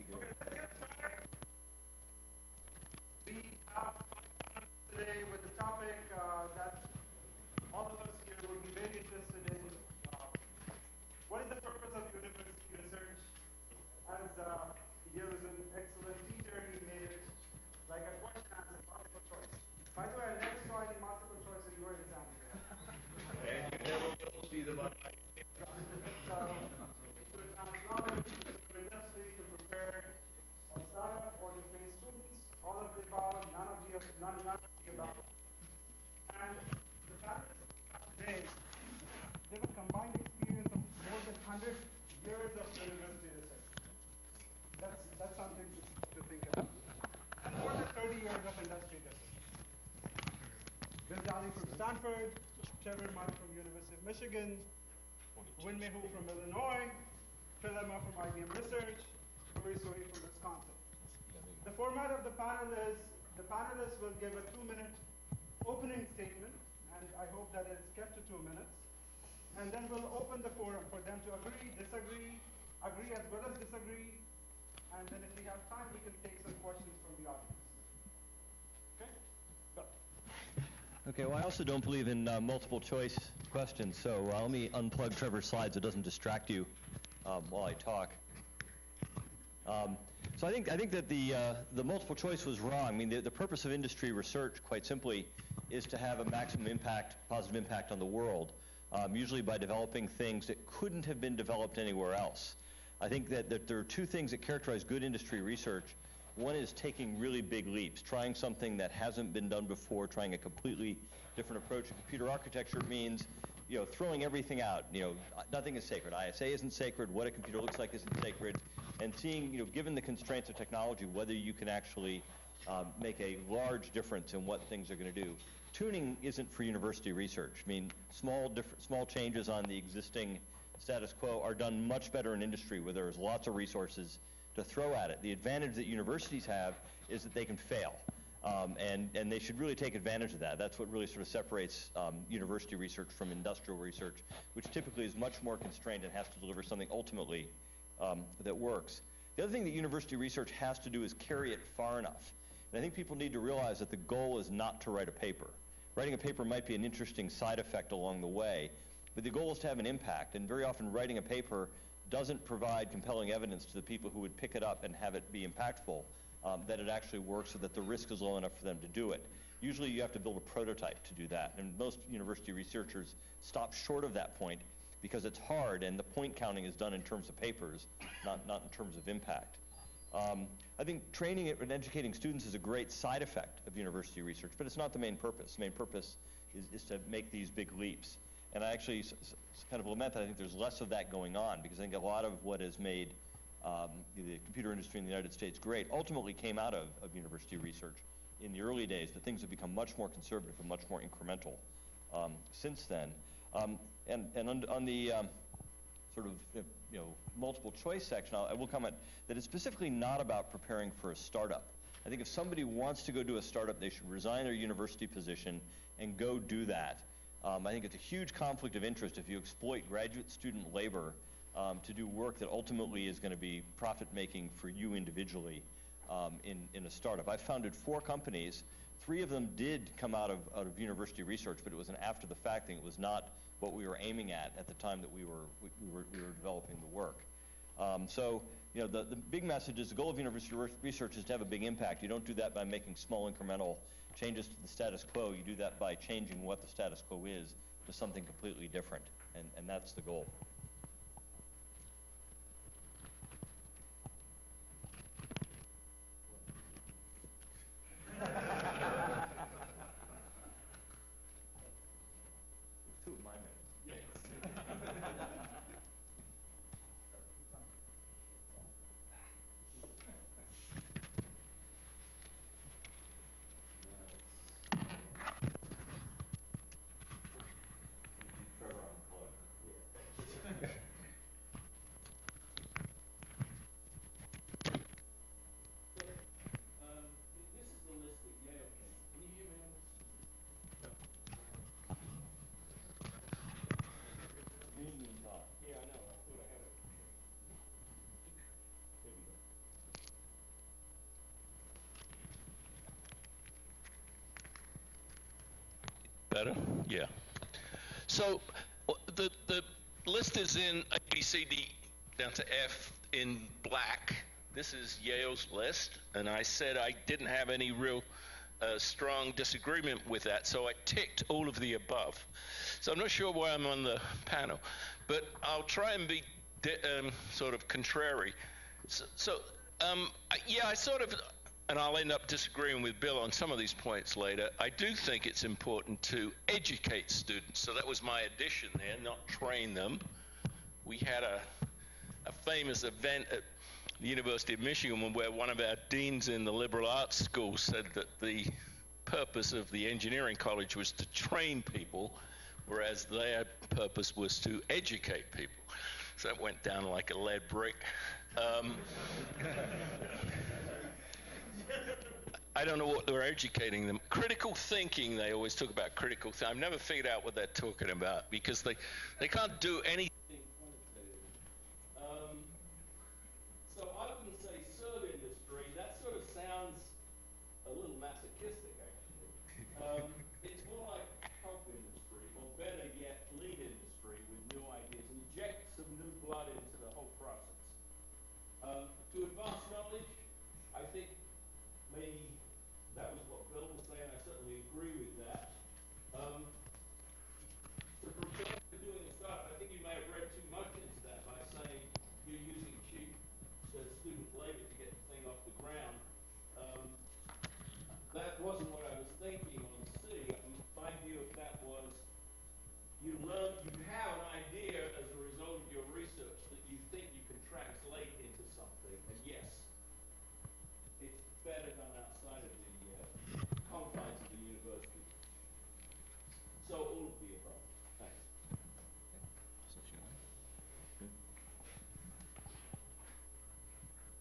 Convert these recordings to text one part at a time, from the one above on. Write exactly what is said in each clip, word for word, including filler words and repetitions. figure it out. We have today with the topic uh, that all of us here will be very interested in. Uh, what is the purpose of university research? As uh, Yale is an excellent teacher, he made it like a question as a multiple choice. By the way, I never saw any multiple choice in your exam. And you never will see them on my Bill Dally from Stanford, Trevor Mudge from University of Michigan, Wen-mei Hwu from Illinois, Phil Emma from I B M Research, Guri Sohi from Wisconsin. The format of the panel is the panelists will give a two-minute opening statement, and I hope that it's kept to two minutes. And then we'll open the forum for them to agree, disagree, agree as well as disagree, and then if we have time, we can take some questions from the audience. Okay, well, I also don't believe in uh, multiple choice questions, so uh, let me unplug Trevor's slides so it doesn't distract you um, while I talk. Um, so I think I think that the uh, the multiple choice was wrong. I mean, the, the purpose of industry research, quite simply, is to have a maximum impact, positive impact on the world, um, usually by developing things that couldn't have been developed anywhere else. I think that, that there are two things that characterize good industry research. One is taking really big leaps, trying something that hasn't been done before, trying a completely different approach. Computer architecture means, you know, throwing everything out. You know, nothing is sacred. I S A isn't sacred. What a computer looks like isn't sacred. And seeing, you know, given the constraints of technology, whether you can actually um, make a large difference in what things are going to do. Tuning isn't for university research. I mean, small, diff- small changes on the existing status quo are done much better in industry, where there's lots of resources to throw at it. The advantage that universities have is that they can fail, um, and, and they should really take advantage of that. That's what really sort of separates um, university research from industrial research, which typically is much more constrained and has to deliver something ultimately um, that works. The other thing that university research has to do is carry it far enough. And I think people need to realize that the goal is not to write a paper. Writing a paper might be an interesting side effect along the way, but the goal is to have an impact, and very often writing a paper doesn't provide compelling evidence to the people who would pick it up and have it be impactful, um, that it actually works, so that the risk is low enough for them to do it. Usually you have to build a prototype to do that, and most university researchers stop short of that point because it's hard, and the point counting is done in terms of papers, not, not in terms of impact. Um, I think training and educating students is a great side effect of university research, but it's not the main purpose. The main purpose is, is to make these big leaps. And I actually s s kind of lament that I think there's less of that going on, because I think a lot of what has made um, the computer industry in the United States great ultimately came out of, of university research in the early days. But things have become much more conservative and much more incremental um, since then. Um, and and on, on the um, sort of you know multiple choice section, I'll, I will comment that it's specifically not about preparing for a startup. I think if somebody wants to go do a startup, they should resign their university position and go do that. Um, I think it's a huge conflict of interest if you exploit graduate student labor um, to do work that ultimately is going to be profit-making for you individually um, in, in a startup. I founded four companies. Three of them did come out of, out of university research, but it was an after-the-fact thing. It was not what we were aiming at at the time that we were, we, we were, we were developing the work. Um, so, you know, the, the big message is the goal of university research is to have a big impact. You don't do that by making small incremental changes to the status quo. You do that by changing what the status quo is to something completely different, and, and that's the goal. Better? Yeah. So the, the list is in A, B, C, D, down to F in black. This is Yale's list, and I said I didn't have any real uh, strong disagreement with that, so I ticked all of the above. So I'm not sure why I'm on the panel, but I'll try and be um, sort of contrary. So, so um, I, yeah, I sort of, and I'll end up disagreeing with Bill on some of these points later, I do think it's important to educate students. So that was my addition there, not train them. We had a, a famous event at the University of Michigan where one of our deans in the liberal arts school said that the purpose of the engineering college was to train people, whereas their purpose was to educate people. So that went down like a lead brick. Um, I don't know what they were educating them. Critical thinking, they always talk about critical thinking. I've never figured out what they're talking about because they, they can't do anything.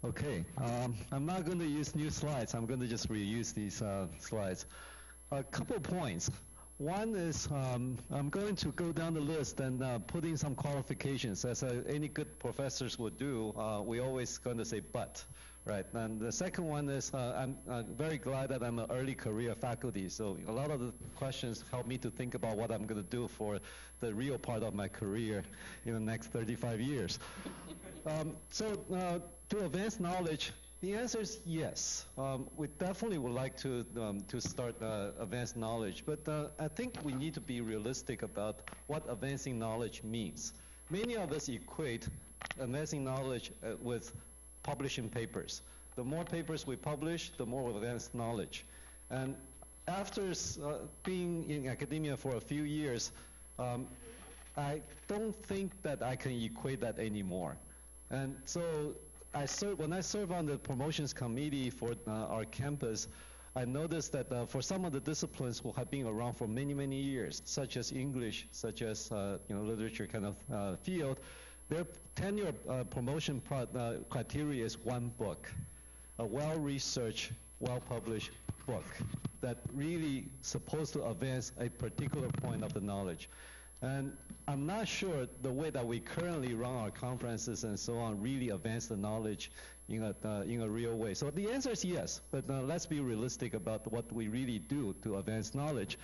Okay, um, I'm not going to use new slides. I'm going to just reuse these uh, slides. A couple points. One is um, I'm going to go down the list and uh, put in some qualifications. As uh, any good professors would do, uh, we're always going to say but, right? And the second one is uh, I'm uh, very glad that I'm an early career faculty. So a lot of the questions help me to think about what I'm going to do for the real part of my career in the next thirty-five years. Um, so uh, to advance knowledge, the answer is yes. Um, we definitely would like to, um, to start uh, advanced knowledge, but uh, I think we need to be realistic about what advancing knowledge means. Many of us equate advancing knowledge uh, with publishing papers. The more papers we publish, the more advanced knowledge. And after uh, being in academia for a few years, um, I don't think that I can equate that anymore. And so I serve, when I serve on the promotions committee for uh, our campus, I noticed that uh, for some of the disciplines who have been around for many, many years, such as English, such as uh, you know, literature kind of uh, field, their tenure uh, promotion pro uh, criteria is one book, a well-researched, well-published book that really supposed to advance a particular point of the knowledge. And I'm not sure the way that we currently run our conferences and so on really advance the knowledge in a, uh, in a real way. So the answer is yes, but uh, let's be realistic about what we really do to advance knowledge.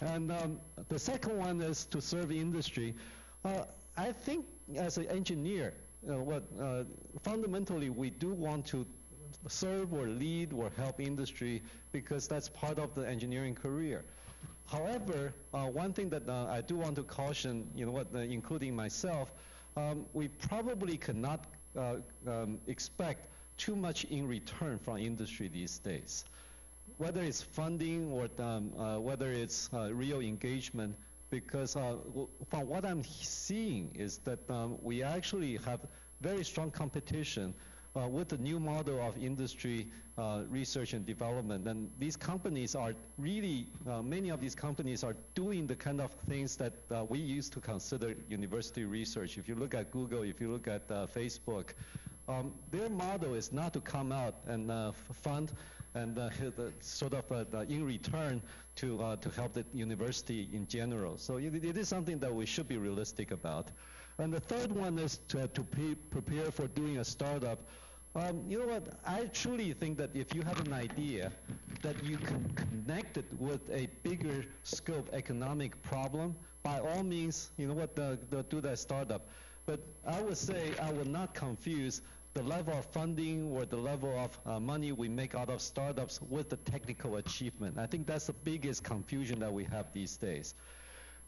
And um, the second one is to serve industry. Uh, I think as an engineer, uh, what uh, fundamentally we do want to serve or lead or help industry because that's part of the engineering career. However, uh, one thing that uh, I do want to caution, you know, what, uh, including myself, um, we probably cannot uh, um, expect too much in return from industry these days. Whether it's funding or um, uh, whether it's uh, real engagement, because uh, from what I'm seeing is that um, we actually have very strong competition Uh, with the new model of industry uh, research and development. And these companies are really, uh, many of these companies are doing the kind of things that uh, we used to consider university research. If you look at Google, if you look at uh, Facebook, um, their model is not to come out and uh, fund and uh, sort of uh, in return to, uh, to help the university in general. So it, it is something that we should be realistic about. And the third one is to, to pre prepare for doing a startup. Um, you know what, I truly think that if you have an idea that you can connect it with a bigger scope economic problem, by all means, you know what, the, the, do that startup. But I would say I would not confuse the level of funding or the level of uh, money we make out of startups with the technical achievement. I think that's the biggest confusion that we have these days.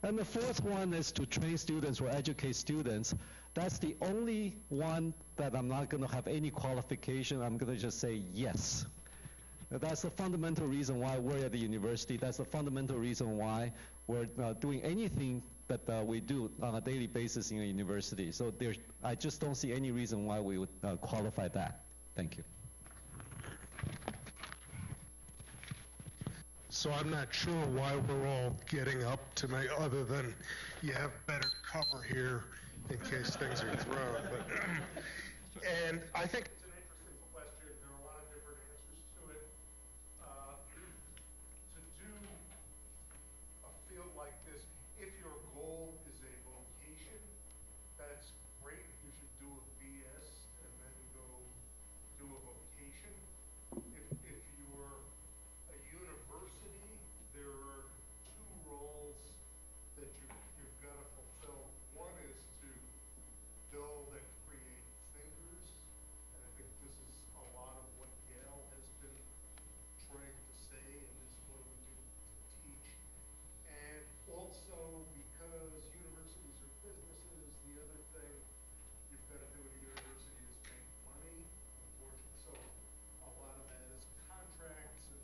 And the fourth one is to train students or educate students. That's the only one that I'm not gonna have any qualification. I'm gonna just say yes. That's the fundamental reason why we're at the university. That's the fundamental reason why we're uh, doing anything that uh, we do on a daily basis in a university. So there, I just don't see any reason why we would uh, qualify that. Thank you. So I'm not sure why we're all getting up tonight, other than you have better cover here in case things are thrown. But, and I think it's an interesting question. There are a lot of different answers to it. Uh, to do a field like this, if your goal is a vocation, that's great. You should do a B S and then go do a vocation. If, if you're university, there are two roles that you, you've got to fulfill. One is to build and create thinkers, and I think this is a lot of what Yale has been trying to say, and is what we do to teach. And also, because universities are businesses, the other thing you've got to do at a university is make money, unfortunately. So a lot of that is contracts and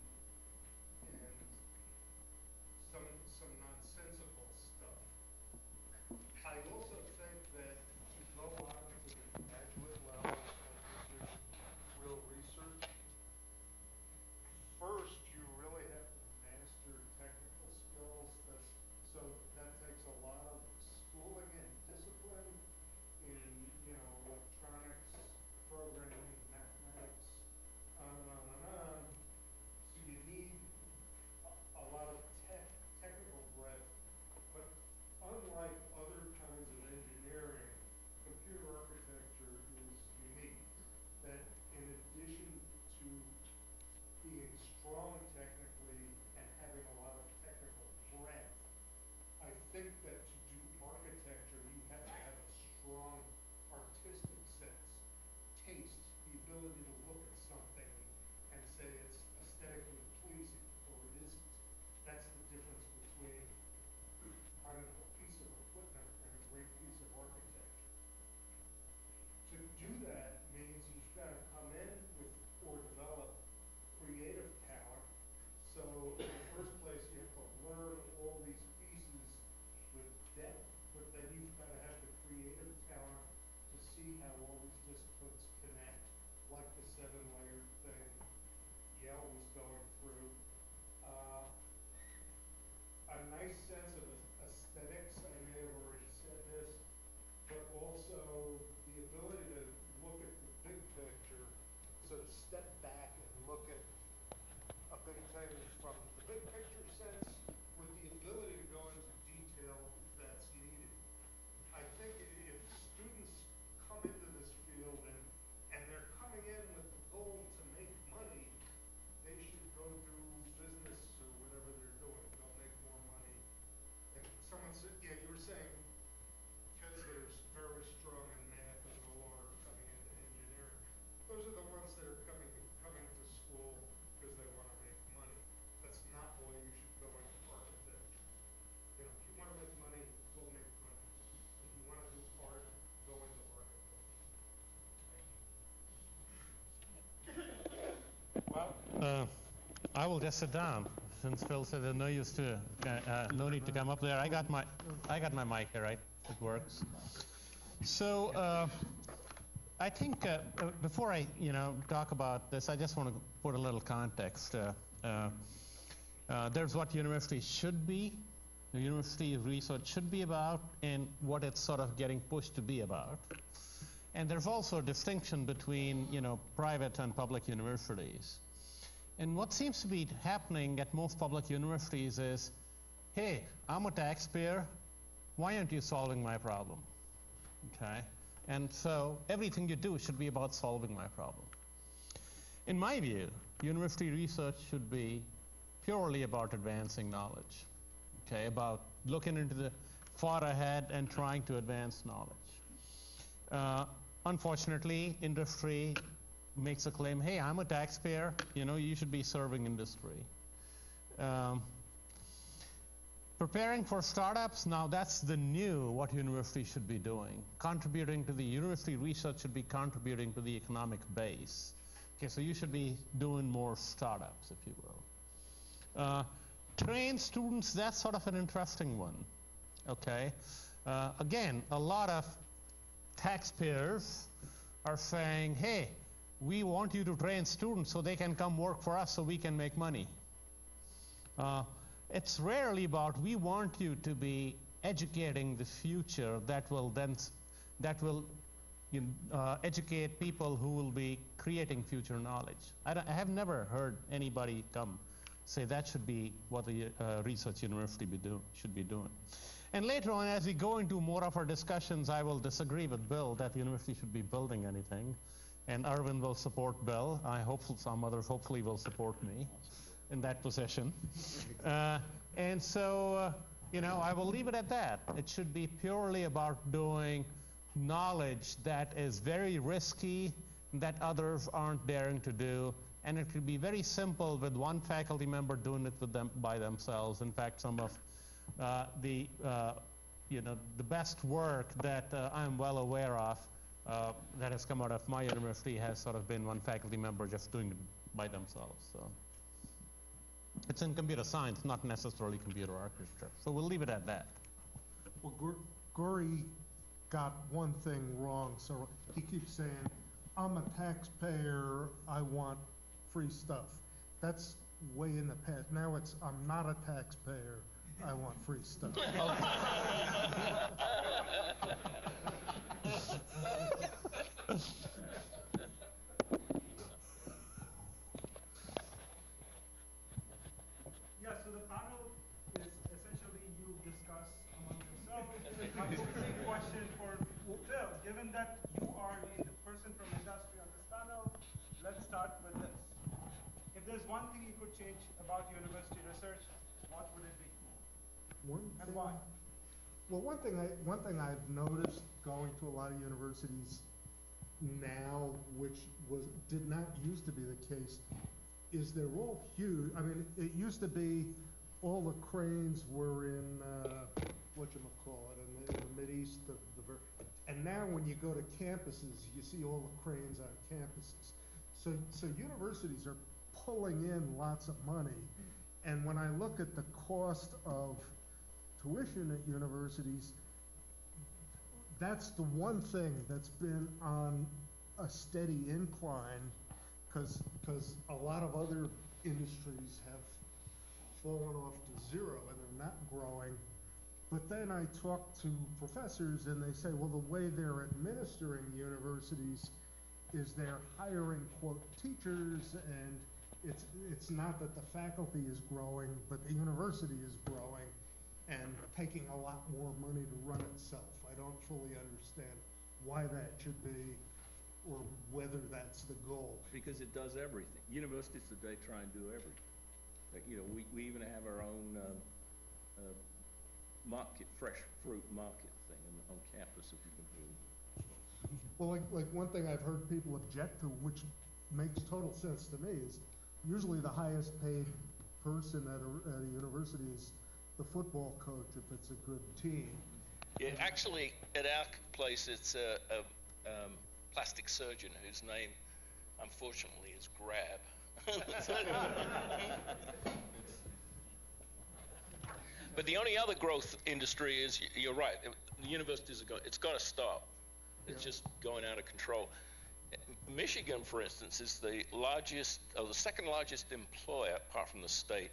Some, some nonsensical stuff. I also think that to go on to the graduate level of real research, first you really have to master technical skills. That's, so that takes a lot of schooling and discipline in, you know, electronics, programming, mathematics, on and on and on. So you need a lot of tech. Technical breadth, but unlike other kinds of engineering, computer architecture is unique. That in addition to being strong technically and having a lot of technical breadth, I think that to do architecture, you have to have a strong artistic sense, taste, the ability to look at something and say it's aesthetically pleasing or it isn't. That's the difference between a piece of equipment and a great piece of architecture. To do that means you've got to come in with or develop creative talent. So in the first place, you have to learn all these pieces with depth, but then you've got to have the creative talent to see how all these disciplines connect, like the seven-layer thing Yale was going through. Uh, a nice sense of aesthetics, I may have already said this, but also the ability to look at the big picture, so to step back and look at a big thing from the big picture sense with the ability to go into detail if that's needed. I think if students come into this field and, and they're coming in with the goal to make money, they should go through business or whatever they're doing. They'll make more money. And someone said, yeah, you were saying, because they're very strong in math and no longer coming into engineering. Those are the ones that are coming coming to school because they want to make money. That's not why you should go into architecture. You know, if you want to make money, go make money. If you want to do art, go into architecture. Thank you. Well, uh, I will just sit down since Phil said there's no use to, uh, uh, no need to come up there. I got my, I got my mic here, right? It works. So uh, I think uh, before I, you know, talk about this, I just want to put a little context. Uh, uh, uh, there's what university should be, the university of research should be about, and what it's sort of getting pushed to be about. And there's also a distinction between, you know, private and public universities. And what seems to be happening at most public universities is, hey, I'm a taxpayer, why aren't you solving my problem? Okay? And so everything you do should be about solving my problem. In my view, university research should be purely about advancing knowledge, okay, about looking into the far ahead and trying to advance knowledge. Uh, unfortunately, industry makes a claim, hey, I'm a taxpayer, you know, you should be serving industry. Um, preparing for startups, now that's the new what university should be doing. Contributing to the university research should be contributing to the economic base. Okay, so you should be doing more startups, if you will. Uh, train students, that's sort of an interesting one, okay? Uh, again, a lot of taxpayers are saying, hey, we want you to train students so they can come work for us so we can make money. Uh, it's rarely about we want you to be educating the future that will then, that will you know, uh, educate people who will be creating future knowledge. I, don't, I have never heard anybody come say that should be what the uh, research university be do, should be doing. And later on, as we go into more of our discussions, I will disagree with Bill that the university should be building anything. And Arvind will support Bill. I hope some others hopefully will support me in that position. Uh, and so, uh, you know, I will leave it at that. It should be purely about doing knowledge that is very risky, that others aren't daring to do, and it could be very simple with one faculty member doing it with them by themselves. In fact, some of uh, the, uh, you know, the best work that uh, I'm well aware of uh, that has come out of my university has sort of been one faculty member just doing it by themselves. So it's in computer science, not necessarily computer architecture. So we'll leave it at that. Well, Gur Guri got one thing wrong, so he keeps saying, I'm a taxpayer, I want free stuff. That's way in the past. Now it's, I'm not a taxpayer, I want free stuff. Yeah, so the panel is essentially you discuss among yourself. I have a big question for Phil, given that you are the person from industry on this panel, let's start with this. If there's one thing you could change about university research, what would it be? One and thing, why? Well, one thing, I, one thing I've noticed going to a lot of universities now, which was did not used to be the case, is they're all huge. I mean, it used to be all the cranes were in, uh, whatchamacallit, in the, in the Mideast of the Berkeley. And now when you go to campuses, you see all the cranes on campuses. So, so universities are pulling in lots of money. And when I look at the cost of tuition at universities, that's the one thing that's been on a steady incline, because because a lot of other industries have fallen off to zero and they're not growing. But then I talk to professors and they say, well, the way they're administering universities is they're hiring, quote, teachers, and it's, it's not that the faculty is growing, but the university is growing and taking a lot more money to run itself. I don't fully understand why that should be or whether that's the goal. Because it does everything. Universities today try and do everything. Like, you know, we, we even have our own um, uh, market, fresh fruit market thing on, on campus, if you can believe it. Well, like, like one thing I've heard people object to, which makes total sense to me, is usually the highest paid person at a, at a university is the football coach, if it's a good team. Yeah, actually, at our place, it's a, a um, plastic surgeon whose name, unfortunately, is Grab. But the only other growth industry is, you're right, the universities are going, it's got to stop. It's yeah. just going out of control. Michigan, for instance, is the largest, or the second largest employer, apart from the state,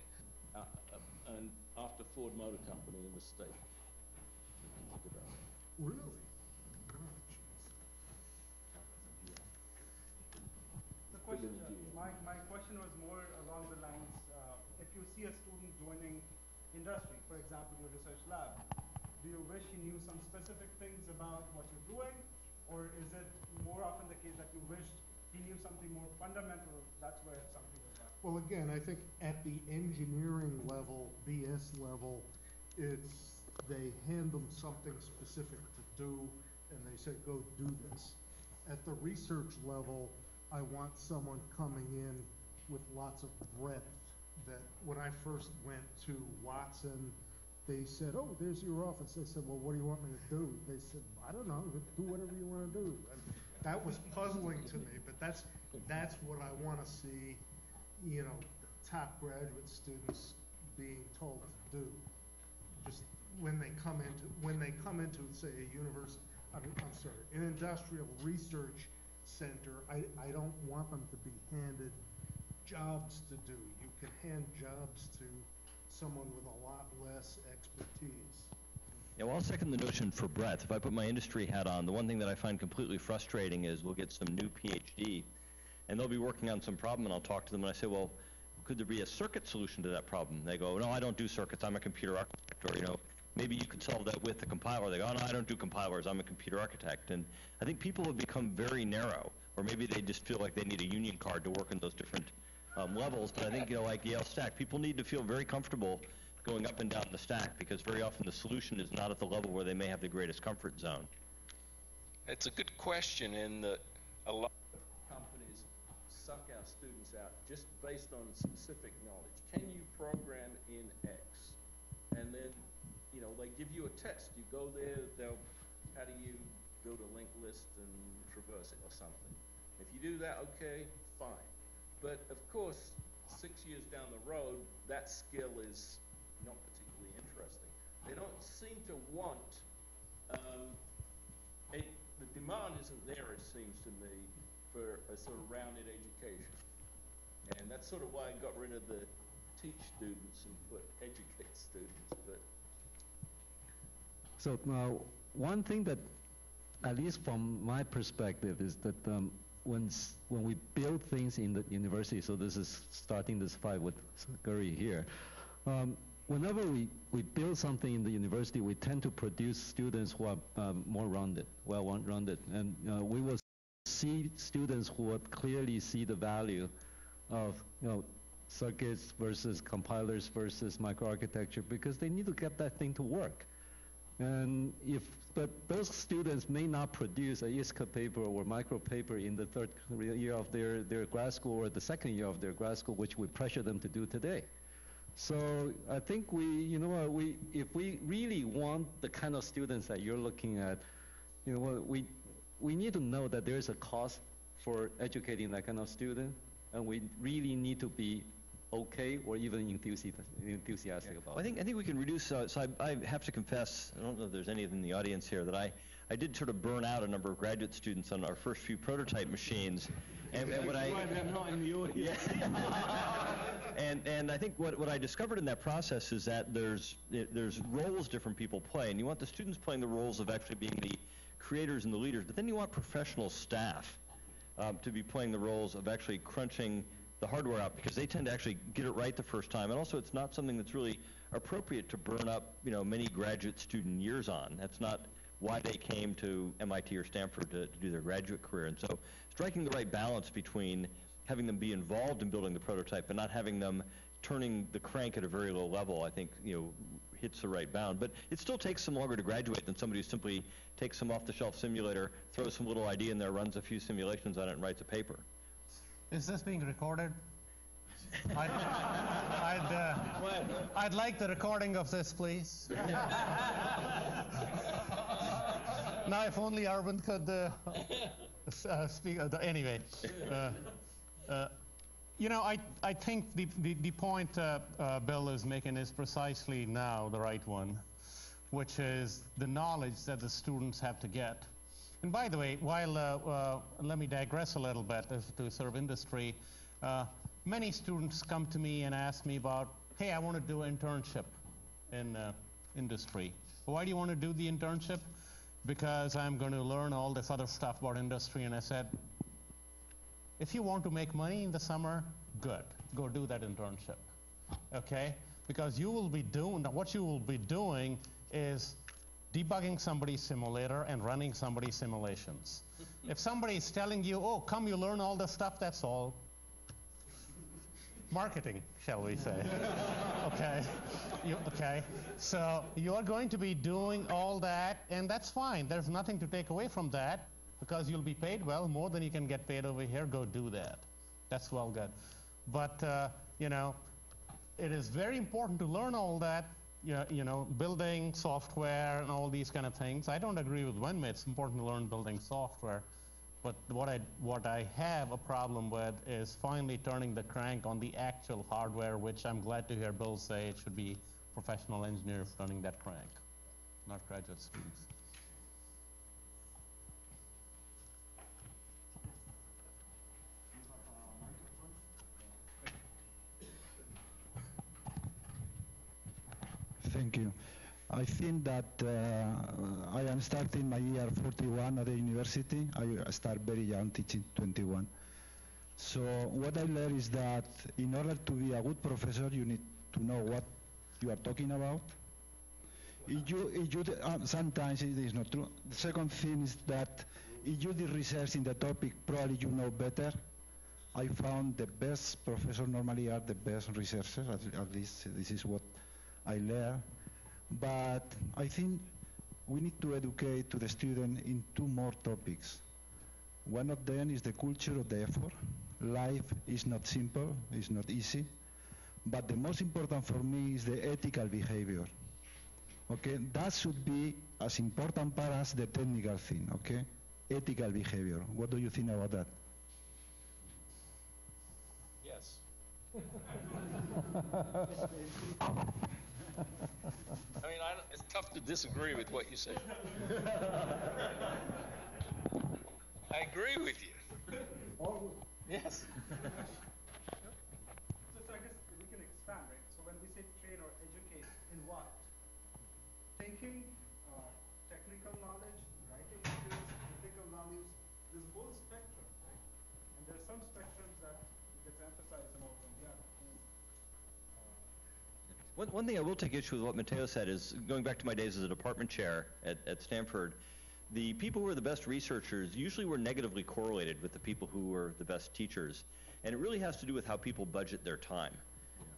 uh, uh, and after Ford Motor Company in the state. Really? Question, uh, my, my question was more along the lines, uh, if you see a student joining industry, for example, your research lab, do you wish you knew some specific things about what you're doing, or is it more often the case that you wished give you something more fundamental, that's where something was done. Well, again, I think at the engineering level, B S level, it's they hand them something specific to do, and they say, go do this. At the research level, I want someone coming in with lots of breadth. That when I first went to Watson, they said, oh, there's your office. I said, well, what do you want me to do? They said, I don't know, do whatever you want to do. And that was puzzling to me, but that's that's what I want to see, you know, top graduate students being told to do. Just when they come into, when they come into, say, a university, I mean, I'm sorry, an industrial research center, I, I don't want them to be handed jobs to do. You can hand jobs to someone with a lot less expertise. Yeah, well, I'll second the notion for breadth. If I put my industry hat on, the one thing that I find completely frustrating is we'll get some new PhD, and they'll be working on some problem, and I'll talk to them, and I say, well, could there be a circuit solution to that problem? They go, no, I don't do circuits. I'm a computer architect, or, you know, maybe you could solve that with a compiler. They go, oh, no, I don't do compilers. I'm a computer architect. And I think people have become very narrow, or maybe they just feel like they need a union card to work in those different Um, levels, but I think, you know, like Yale stack, people need to feel very comfortable going up and down the stack, because very often the solution is not at the level where they may have the greatest comfort zone. It's a good question, and the, a lot of companies suck our students out just based on specific knowledge. Can you program in X? And then, you know, they give you a test. You go there, they'll, how do you build a linked list and traverse it or something? If you do that, okay, fine. But of course, six years down the road, that skill is not particularly interesting. They don't seem to want, um, it, the demand isn't there, it seems to me, for a sort of rounded education. And that's sort of why I got rid of the teach students and put educate students. But so now, one thing that, at least from my perspective, is that um, When, when we build things in the university, so this is starting this fight with Guri here. Um, whenever we, we build something in the university, we tend to produce students who are um, more rounded, well-rounded. And uh, we will see students who will clearly see the value of, you know, circuits versus compilers versus microarchitecture, because they need to get that thing to work. And if, but those students may not produce an I S C A paper or micro paper in the third year of their, their grad school or the second year of their grad school, which we pressure them to do today. So I think we, you know, we, if we really want the kind of students that you're looking at, you know, we, we need to know that there is a cost for educating that kind of student, and we really need to be okay, or even enthusiastic, enthusiastic yeah. about well, I think I think we can reduce, uh, so I, I have to confess, I don't know if there's any in the audience here, that I, I did sort of burn out a number of graduate students on our first few prototype machines. And, and what I, I'm not in the audience. Yeah. and, and I think what, what I discovered in that process is that there's, there's roles different people play, and you want the students playing the roles of actually being the creators and the leaders, but then you want professional staff um, to be playing the roles of actually crunching the hardware out, because they tend to actually get it right the first time, and also it's not something that's really appropriate to burn up, you know, many graduate student years on. That's not why they came to M I T or Stanford to, to do their graduate career. And so striking the right balance between having them be involved in building the prototype and not having them turning the crank at a very low level, I think, you know, hits the right bound. But it still takes them longer to graduate than somebody who simply takes some off-the-shelf simulator, throws some little idea in there, runs a few simulations on it, and writes a paper. Is this being recorded? I'd, I'd, uh, I'd like the recording of this, please. Now, if only Arvind could uh, uh, speak. Uh, anyway, uh, uh, you know, I, I think the, the, the point uh, uh, Bill is making is precisely now the right one, which is the knowledge that the students have to get. And by the way, while uh, uh, let me digress a little bit as to serve industry, uh, many students come to me and ask me about, hey, I want to do an internship in uh, industry. Why do you want to do the internship? Because I'm going to learn all this other stuff about industry. And I said, if you want to make money in the summer, good. Go do that internship, okay? Because you will be doing, what you will be doing is debugging somebody's simulator and running somebody's simulations. If somebody's telling you, oh, come, you learn all this stuff, that's all marketing, shall we say. Okay. You, okay. So you are going to be doing all that, and that's fine. There's nothing to take away from that, because you'll be paid well, more than you can get paid over here. Go do that. That's well good. But, uh, you know, it is very important to learn all that, you know, you know, building software and all these kind of things. I don't agree with Wen-mei. It's important to learn building software. But what I, what I have a problem with is finally turning the crank on the actual hardware, which I'm glad to hear Bill say it should be professional engineers running that crank, not graduate students. Thank you. I think that uh, I am starting my year forty-one at the university. I start very young, teaching twenty-one. So what I learned is that in order to be a good professor, you need to know what you are talking about. If you, if you uh, sometimes it is not true. The second thing is that if you did research in the topic, probably you know better. I found the best professors normally are the best researchers, at, at least this is what I learn, but I think we need to educate to the student in two more topics. One of them is the culture of the effort. Life is not simple, it's not easy, but the most important for me is the ethical behavior. Okay, that should be as important for us the technical thing, okay? Ethical behavior, what do you think about that? Yes. I mean, I don't, it's tough to disagree with what you said. I agree with you. Oh. Yes. So, so I guess we can expand, right? So when we say train or educate, in what? Thinking, uh, technical knowledge, writing skills, critical knowledge, this whole spectrum, right? And there are some spectrums that gets emphasized more than the other. One, one thing I will take issue with what Matteo said is, going back to my days as a department chair at, at Stanford, the people who were the best researchers usually were negatively correlated with the people who were the best teachers. And it really has to do with how people budget their time.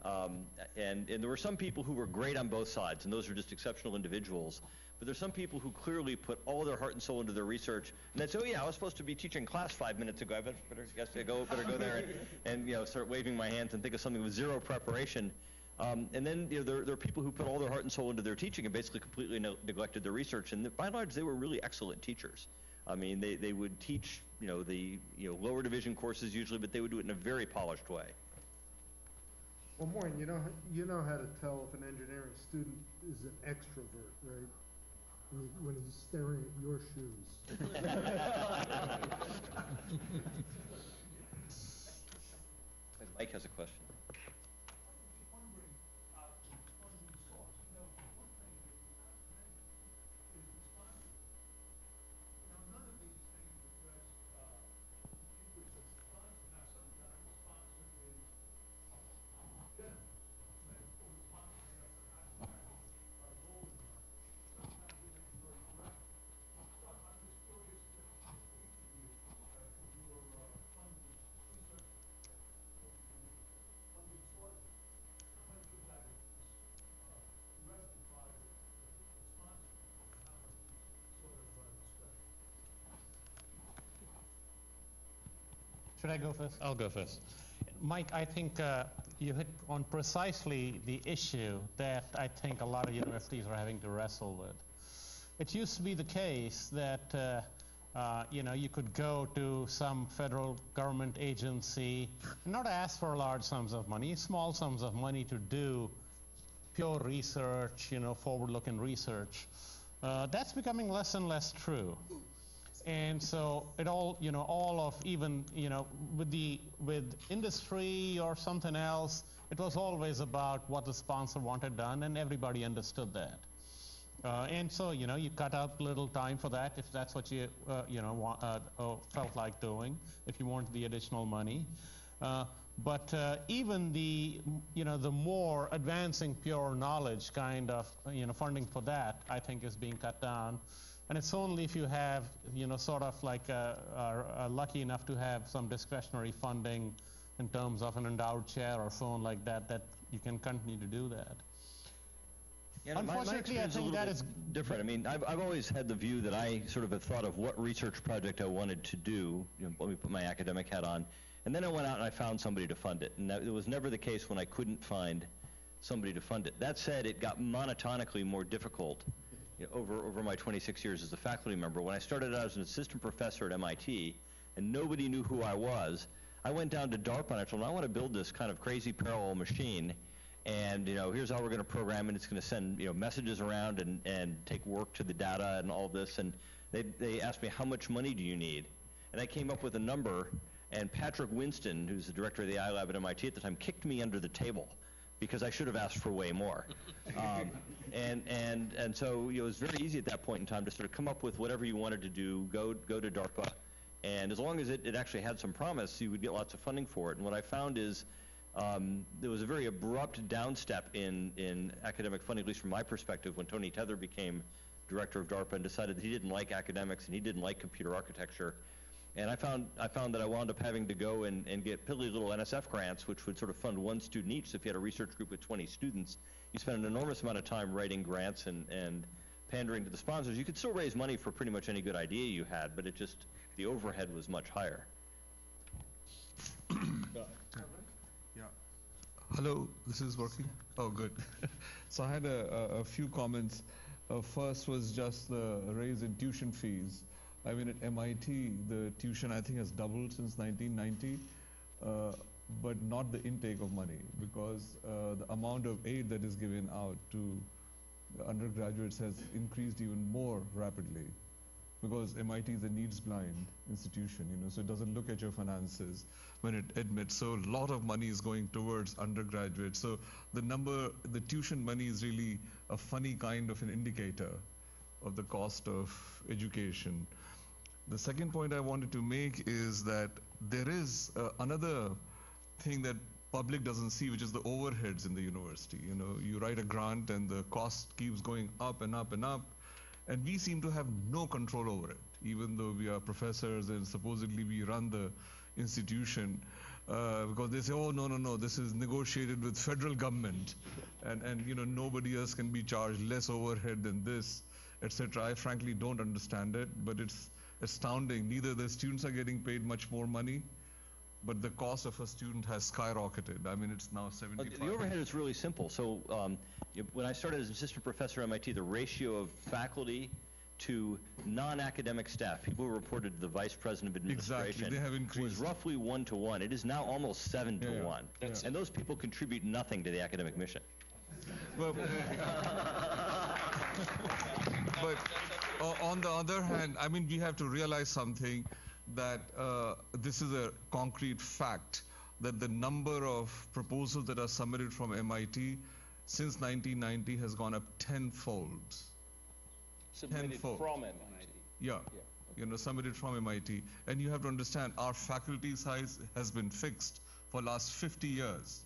Um, and, and there were some people who were great on both sides, and those are just exceptional individuals. But there's some people who clearly put all their heart and soul into their research, and that's, oh yeah, I was supposed to be teaching class five minutes ago. I better, better, guess I go, better go there and, and you know, start waving my hands and think of something with zero preparation. Um, and then you know, there, there are people who put all their heart and soul into their teaching and basically completely no, neglected their research. And the, by and large, they were really excellent teachers. I mean, they, they would teach you know, the you know, lower division courses usually, but they would do it in a very polished way. Well, Maureen, you know, you know how to tell if an engineering student is an extrovert, right? When, when he's staring at your shoes. Mike has a question. Should I go first? I'll go first. Mike, I think uh, you hit on precisely the issue that I think a lot of universities are having to wrestle with. It used to be the case that uh, uh, you know, you could go to some federal government agency and not ask for large sums of money, small sums of money to do pure research, you know, forward-looking research. Uh, that's becoming less and less true. And so it all, you know, all of even, you know, with the with industry or something else, it was always about what the sponsor wanted done, and everybody understood that. Uh, and so, you know, you cut out little time for that if that's what you, uh, you know, want, uh, felt like doing, if you wanted the additional money. Uh, but uh, even the, you know, the more advancing pure knowledge kind of, you know, funding for that, I think, is being cut down. And it's only if you have, you know, sort of like uh, are, are lucky enough to have some discretionary funding in terms of an endowed chair or so on like that, that you can continue to do that. Yeah, unfortunately, my, my I think that is different. I mean, I've, I've always had the view that I sort of have thought of what research project I wanted to do. You know, let me put my academic hat on. And then I went out and I found somebody to fund it. And that, it was never the case when I couldn't find somebody to fund it. That said, it got monotonically more difficult you know, over, over my twenty-six years as a faculty member. When I started out as an assistant professor at M I T and nobody knew who I was, I went down to DARPA and I told them, I want to build this kind of crazy parallel machine. And you know, here's how we're going to program it. It's going to send you know messages around and, and take work to the data and all this. And they, they asked me, how much money do you need? And I came up with a number. And Patrick Winston, who's the director of the iLab at M I T at the time, kicked me under the table because I should have asked for way more. um, and, and, and so you know, it was very easy at that point in time to sort of come up with whatever you wanted to do, go, go to DARPA. And as long as it, it actually had some promise, you would get lots of funding for it. And what I found is um, there was a very abrupt downstep in, in academic funding, at least from my perspective, when Tony Tether became director of DARPA and decided that he didn't like academics and he didn't like computer architecture. And I found, I found that I wound up having to go and, and get piddly little N S F grants, which would sort of fund one student each. So if you had a research group with twenty students, you spent an enormous amount of time writing grants and, and pandering to the sponsors. You could still raise money for pretty much any good idea you had, but it just, the overhead was much higher. Yeah. Hello, this is working? Oh, good. So I had a, a, a few comments. Uh, first was just the raise in tuition fees. I mean, at M I T, the tuition, I think, has doubled since nineteen ninety, uh, but not the intake of money, because uh, the amount of aid that is given out to undergraduates has increased even more rapidly, because M I T is a needs-blind institution, you know, so it doesn't look at your finances when it admits. So a lot of money is going towards undergraduates. So the number, the tuition money is really a funny kind of an indicator of the cost of education. The second point I wanted to make is that there is uh, another thing that public doesn't see, which is the overheads in the university. You know, you write a grant and the cost keeps going up and up and up, and we seem to have no control over it, even though we are professors and supposedly we run the institution, uh, because they say, oh, no, no, no, this is negotiated with federal government, and, and you know, nobody else can be charged less overhead than this, et cetera. I frankly don't understand it, but it's astounding. Neither the students are getting paid much more money, but the cost of a student has skyrocketed. I mean, it's now seventy-five. The overhead is really simple. So um, when I started as an assistant professor at M I T, the ratio of faculty to non-academic staff, people who reported to the vice president of administration, exactly. They have increased. Was roughly one to one. It is now almost seven yeah, to yeah. one. That's and those people contribute nothing to the academic mission. Well, but uh, on the other hand, I mean, we have to realize something, that uh, this is a concrete fact, that the number of proposals that are submitted from M I T since nineteen ninety has gone up tenfold. Submitted tenfold. From M I T. Yeah, yeah. Okay. You know, submitted from M I T. And you have to understand, our faculty size has been fixed for last fifty years.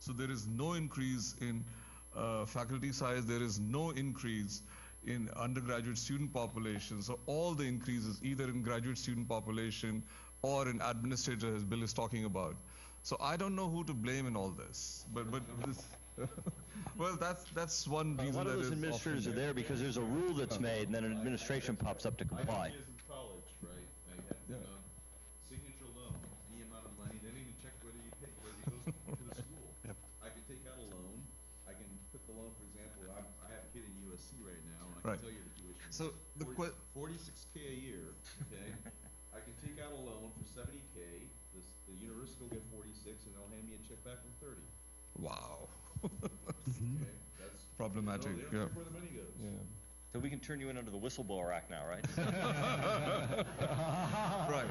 So there is no increase in uh, faculty size, there is no increase in undergraduate student population. So all the increases either in graduate student population or in administrator, as Bill is talking about. So I don't know who to blame in all this, but but this, well, that's that's one reason. One of those administrators are there because there's a rule that's made and then an administration pops up to comply. I think in college, right? I had, yeah. um, signature loan, the amount of money. They didn't even check whether you paid, whether you go to the school. Yep. I can take out a loan. I can put the loan, for example, I'm, I have a kid in U S C right now. Right. Tell you the tuition. So the forty-six K a year, okay? I can take out a loan for seventy K, this, the university will get forty-six, and they'll hand me a check back for thirty. Wow. Okay, that's problematic. You know, they don't know where the money goes. Yeah. So we can turn you in under the whistleblower act now, right? Right.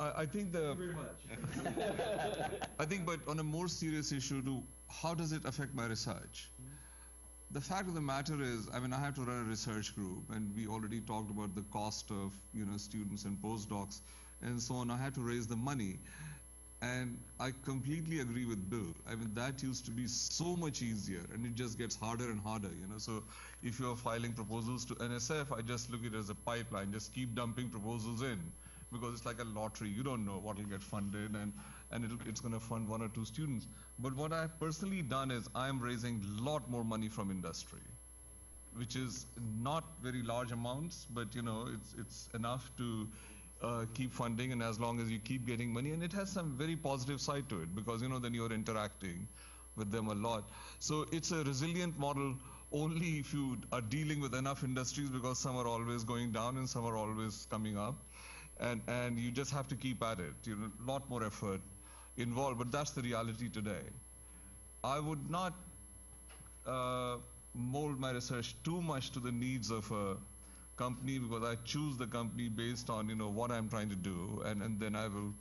I, I think the. Thank you very much. I think, but on a more serious issue, to how does it affect my research? The fact of the matter is, I mean, I have to run a research group, and we already talked about the cost of, you know, students and postdocs and so on. I have to raise the money. And I completely agree with Bill. I mean, that used to be so much easier, and it just gets harder and harder, you know. So if you're filing proposals to N S F, I just look at it as a pipeline. Just keep dumping proposals in, because it's like a lottery. You don't know what will get funded, and, and it'll, it's going to fund one or two students. But what I've personally done is I'm raising a lot more money from industry, which is not very large amounts, but, you know, it's, it's enough to Uh, keep funding, and as long as you keep getting money. And it has some very positive side to it, because, you know, then you're interacting with them a lot. So it's a resilient model only if you are dealing with enough industries, because some are always going down and some are always coming up, and and you just have to keep at it. You know, a lot more effort involved, but that's the reality today. I would not uh, mold my research too much to the needs of a company, because I choose the company based on, you know, what I'm trying to do, and, and then I will,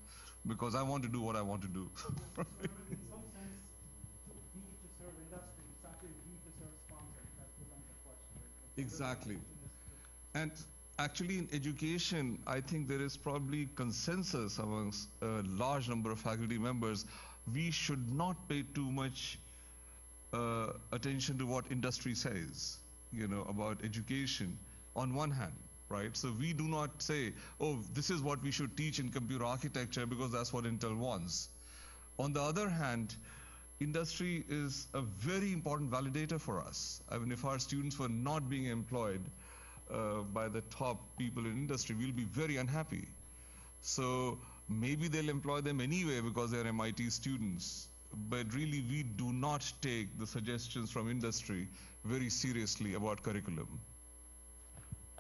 because I want to do what I want to do. In some sense, you need to serve industry, exactly, you need to serve sponsors. That becomes the question, right? Exactly. And actually in education, I think there is probably consensus amongst a large number of faculty members, we should not pay too much uh, attention to what industry says, you know, about education. On one hand, right? So we do not say, oh, this is what we should teach in computer architecture because that's what Intel wants. On the other hand, industry is a very important validator for us. I mean, if our students were not being employed uh, by the top people in industry, we'll be very unhappy. So maybe they'll employ them anyway because they're M I T students. But really, we do not take the suggestions from industry very seriously about curriculum.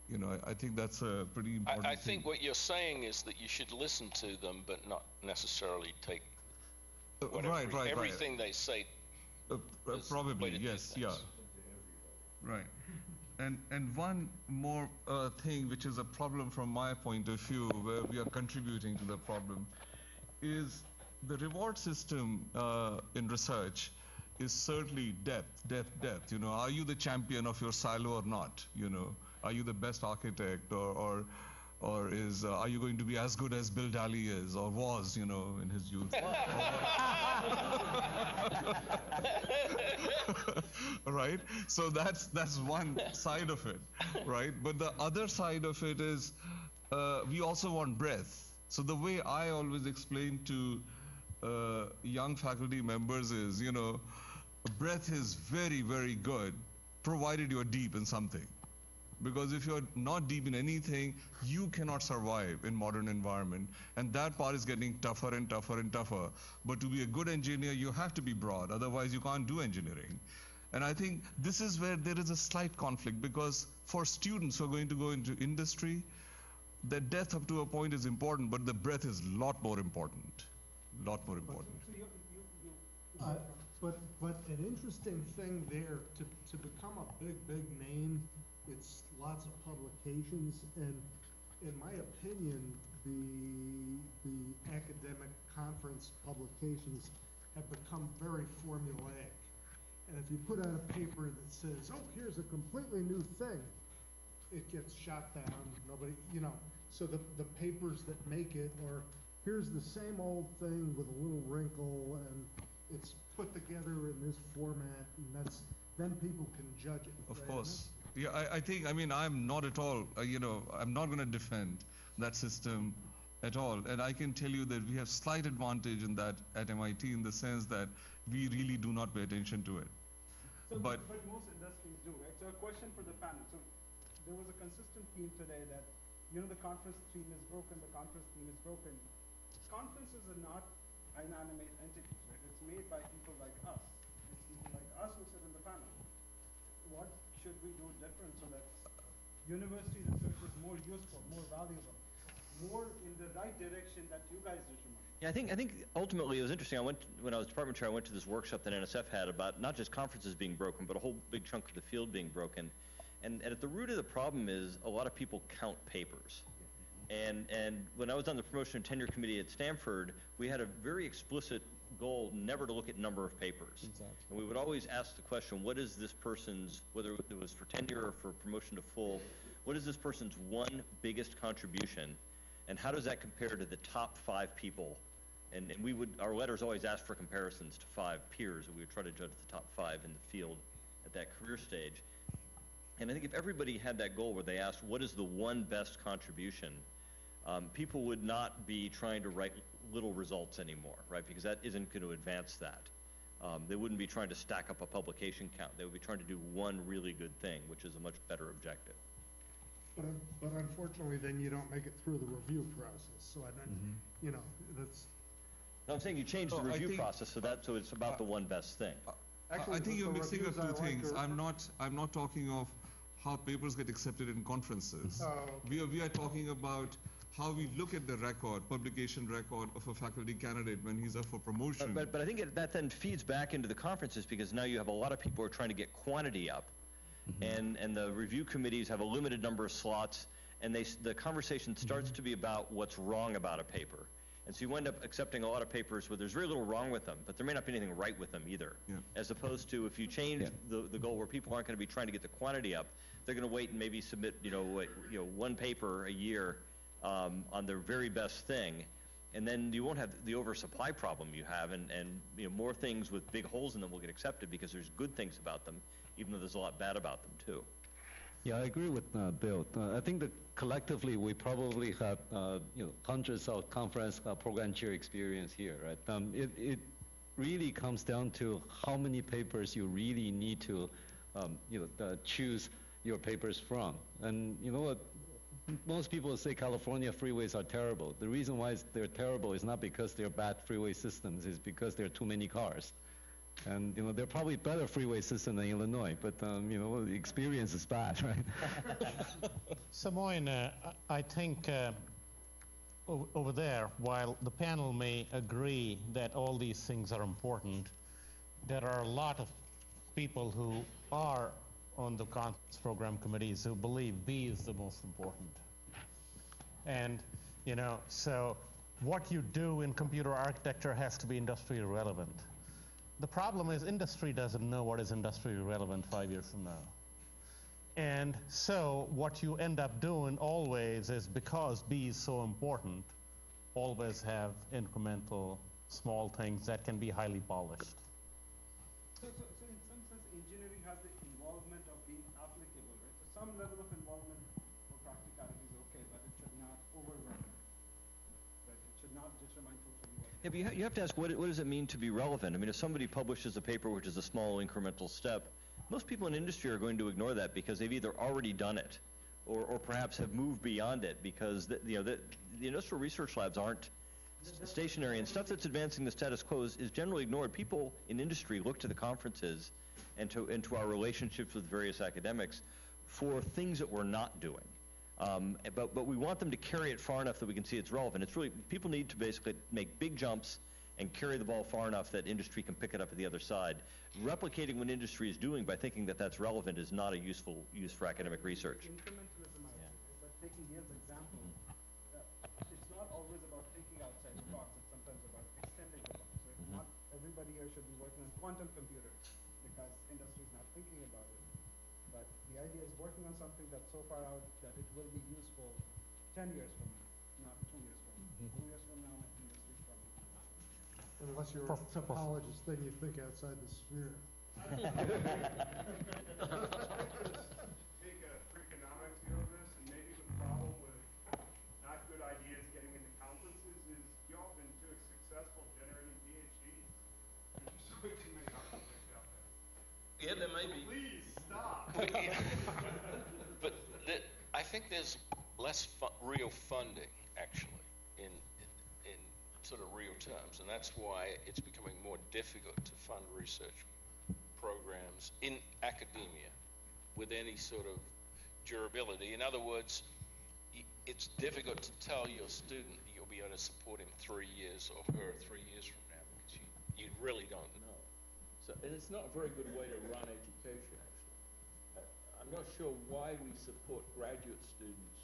You know, I, I think that's a pretty important I, I think thing. What you're saying is that you should listen to them, but not necessarily take whatever, uh, right, right, everything right. they say. Uh, uh, probably, yes, yeah. Right. And, and one more uh, thing, which is a problem from my point of view, where we are contributing to the problem, is the reward system uh, in research is certainly depth, depth, depth. You know, are you the champion of your silo or not, you know? Are you the best architect, or, or, or is uh, are you going to be as good as Bill Dally is, or was, you know, in his youth? Right. So that's that's one side of it, right? But the other side of it is uh, we also want breadth. So the way I always explain to uh, young faculty members is, you know, breadth is very, very good, provided you're deep in something. Because if you're not deep in anything, you cannot survive in modern environment. And that part is getting tougher and tougher and tougher. But to be a good engineer, you have to be broad. Otherwise, you can't do engineering. And I think this is where there is a slight conflict, because for students who are going to go into industry, the depth up to a point is important, but the breadth is a lot more important. A lot more important. Uh, but, but an interesting thing there, to, to become a big, big name, it's lots of publications, and in my opinion, the the academic conference publications have become very formulaic. And if you put out a paper that says, "Oh, here's a completely new thing," it gets shot down. Nobody, you know. So the the papers that make it are, here's the same old thing with a little wrinkle, and it's put together in this format, and that's then people can judge it. Of right? course. Yeah, I, I think, I mean, I'm not at all, uh, you know, I'm not going to defend that system at all. And I can tell you that we have slight advantage in that at M I T, in the sense that we really do not pay attention to it. So but, but most industries do, right? So a question for the panel. So there was a consistent theme today that, you know, the conference theme is broken, the conference theme is broken. Conferences are not inanimate entities, right? It's made by people like us. It's people like us who sit in the panel. What should we do different so that university research is more useful, more valuable, more in the right direction that you guys determine? Yeah, I think I think ultimately it was interesting. I went to, when I was department chair, I went to this workshop that N S F had about not just conferences being broken, but a whole big chunk of the field being broken. And, and at the root of the problem is a lot of people count papers. And and when I was on the promotion and tenure committee at Stanford, we had a very explicit goal never to look at number of papers. Exactly. And we would always ask the question, what is this person's, whether it was for tenure or for promotion to full, what is this person's one biggest contribution, and how does that compare to the top five people and, and we would, our letters always asked for comparisons to five peers, and we would try to judge the top five in the field at that career stage. And I think if everybody had that goal where they asked, what is the one best contribution, um, people would not be trying to write little results anymore, right? Because that isn't going to advance that. Um, they wouldn't be trying to stack up a publication count. They would be trying to do one really good thing, which is a much better objective. But, but unfortunately, then you don't make it through the review process. So I don't, mm-hmm. you know, that's. No, I'm saying you change the oh, review think, process so that so it's about uh, the one best thing. Uh, Actually, I think you're mixing up two I things. Like I'm not. I'm not talking of how papers get accepted in conferences. Oh, okay. We are. We are talking about how we look at the record, publication record of a faculty candidate when he's up for promotion. But, but, but I think it, that then feeds back into the conferences, because now you have a lot of people who are trying to get quantity up, mm-hmm. and, and the review committees have a limited number of slots, and they, the conversation starts mm-hmm. to be about what's wrong about a paper. And so you end up accepting a lot of papers where there's very little wrong with them, but there may not be anything right with them either. Yeah. As opposed to if you change yeah. the, the goal where people aren't going to be trying to get the quantity up, they're going to wait and maybe submit, you know, wait, you know, one paper a year um, on their very best thing, and then you won't have the oversupply problem you have, and, and you know, more things with big holes in them will get accepted because there's good things about them, even though there's a lot bad about them too. Yeah, I agree with uh, Bill. Uh, I think that collectively we probably have uh, you know, hundreds of conference uh, program chair experience here, right? Um, it, it really comes down to how many papers you really need to um, you know, uh, choose your papers from. And you know what? Most people say California freeways are terrible. The reason why they're terrible is not because they're bad freeway systems, it's because there are too many cars. And you know, they're probably better freeway system than Illinois, but um, you know, the experience is bad, right? Samoin, uh, I think uh, over there, while the panel may agree that all these things are important, there are a lot of people who are on the conference program committees who believe B is the most important. And you know, so what you do in computer architecture has to be industry relevant. The problem is industry doesn't know what is industry relevant five years from now. And so what you end up doing always is, because B is so important, always have incremental small things that can be highly polished. So, so, so in some sense, engineering has the involvement of being applicable, right? So some level of involvement for practicality is okay, but it should not overwhelm. Should not determine totally what. Yeah, but you, ha you have to ask, what, what does it mean to be relevant? I mean, if somebody publishes a paper which is a small incremental step, most people in industry are going to ignore that because they've either already done it, or, or perhaps have moved beyond it, because the, you know, the, the industrial research labs aren't stationary, and stuff that's advancing the status quo is, is generally ignored. People in industry look to the conferences and to, and to our relationships with various academics for things that we're not doing. Um, but, but we want them to carry it far enough that we can see it's relevant. It's really, people need to basically make big jumps and carry the ball far enough that industry can pick it up at the other side. Replicating what industry is doing by thinking that that's relevant is not a useful use for academic research. Incrementalism, I yeah. think, but taking Yale's example, uh, it's not always about thinking outside the box, it's sometimes about extending the box. Right? Mm-hmm. Not everybody here should be working on quantum computers because industry is not thinking about it. But the idea is working on something that's so far out that it will be useful ten years from now, not two years from now. Mm-hmm. Two years from now, I think it's probably. Unless you're a psychologist, then you think outside the sphere. Take a freakonomics view of this, and maybe the problem with not good ideas getting into conferences is you all have been too successful generating P H Ds. There's just way too many conferences. Yeah, there may be. Please stop. But, yeah. but the, I think there's less fu real funding, actually, in, in in sort of real terms, and that's why it's becoming more difficult to fund research programs in academia with any sort of durability. In other words, it's difficult to tell your student that you'll be able to support him three years or her three years from now, because you, you really don't know. So, and it's not a very good way to run education, actually. Uh, I'm not sure why we support graduate students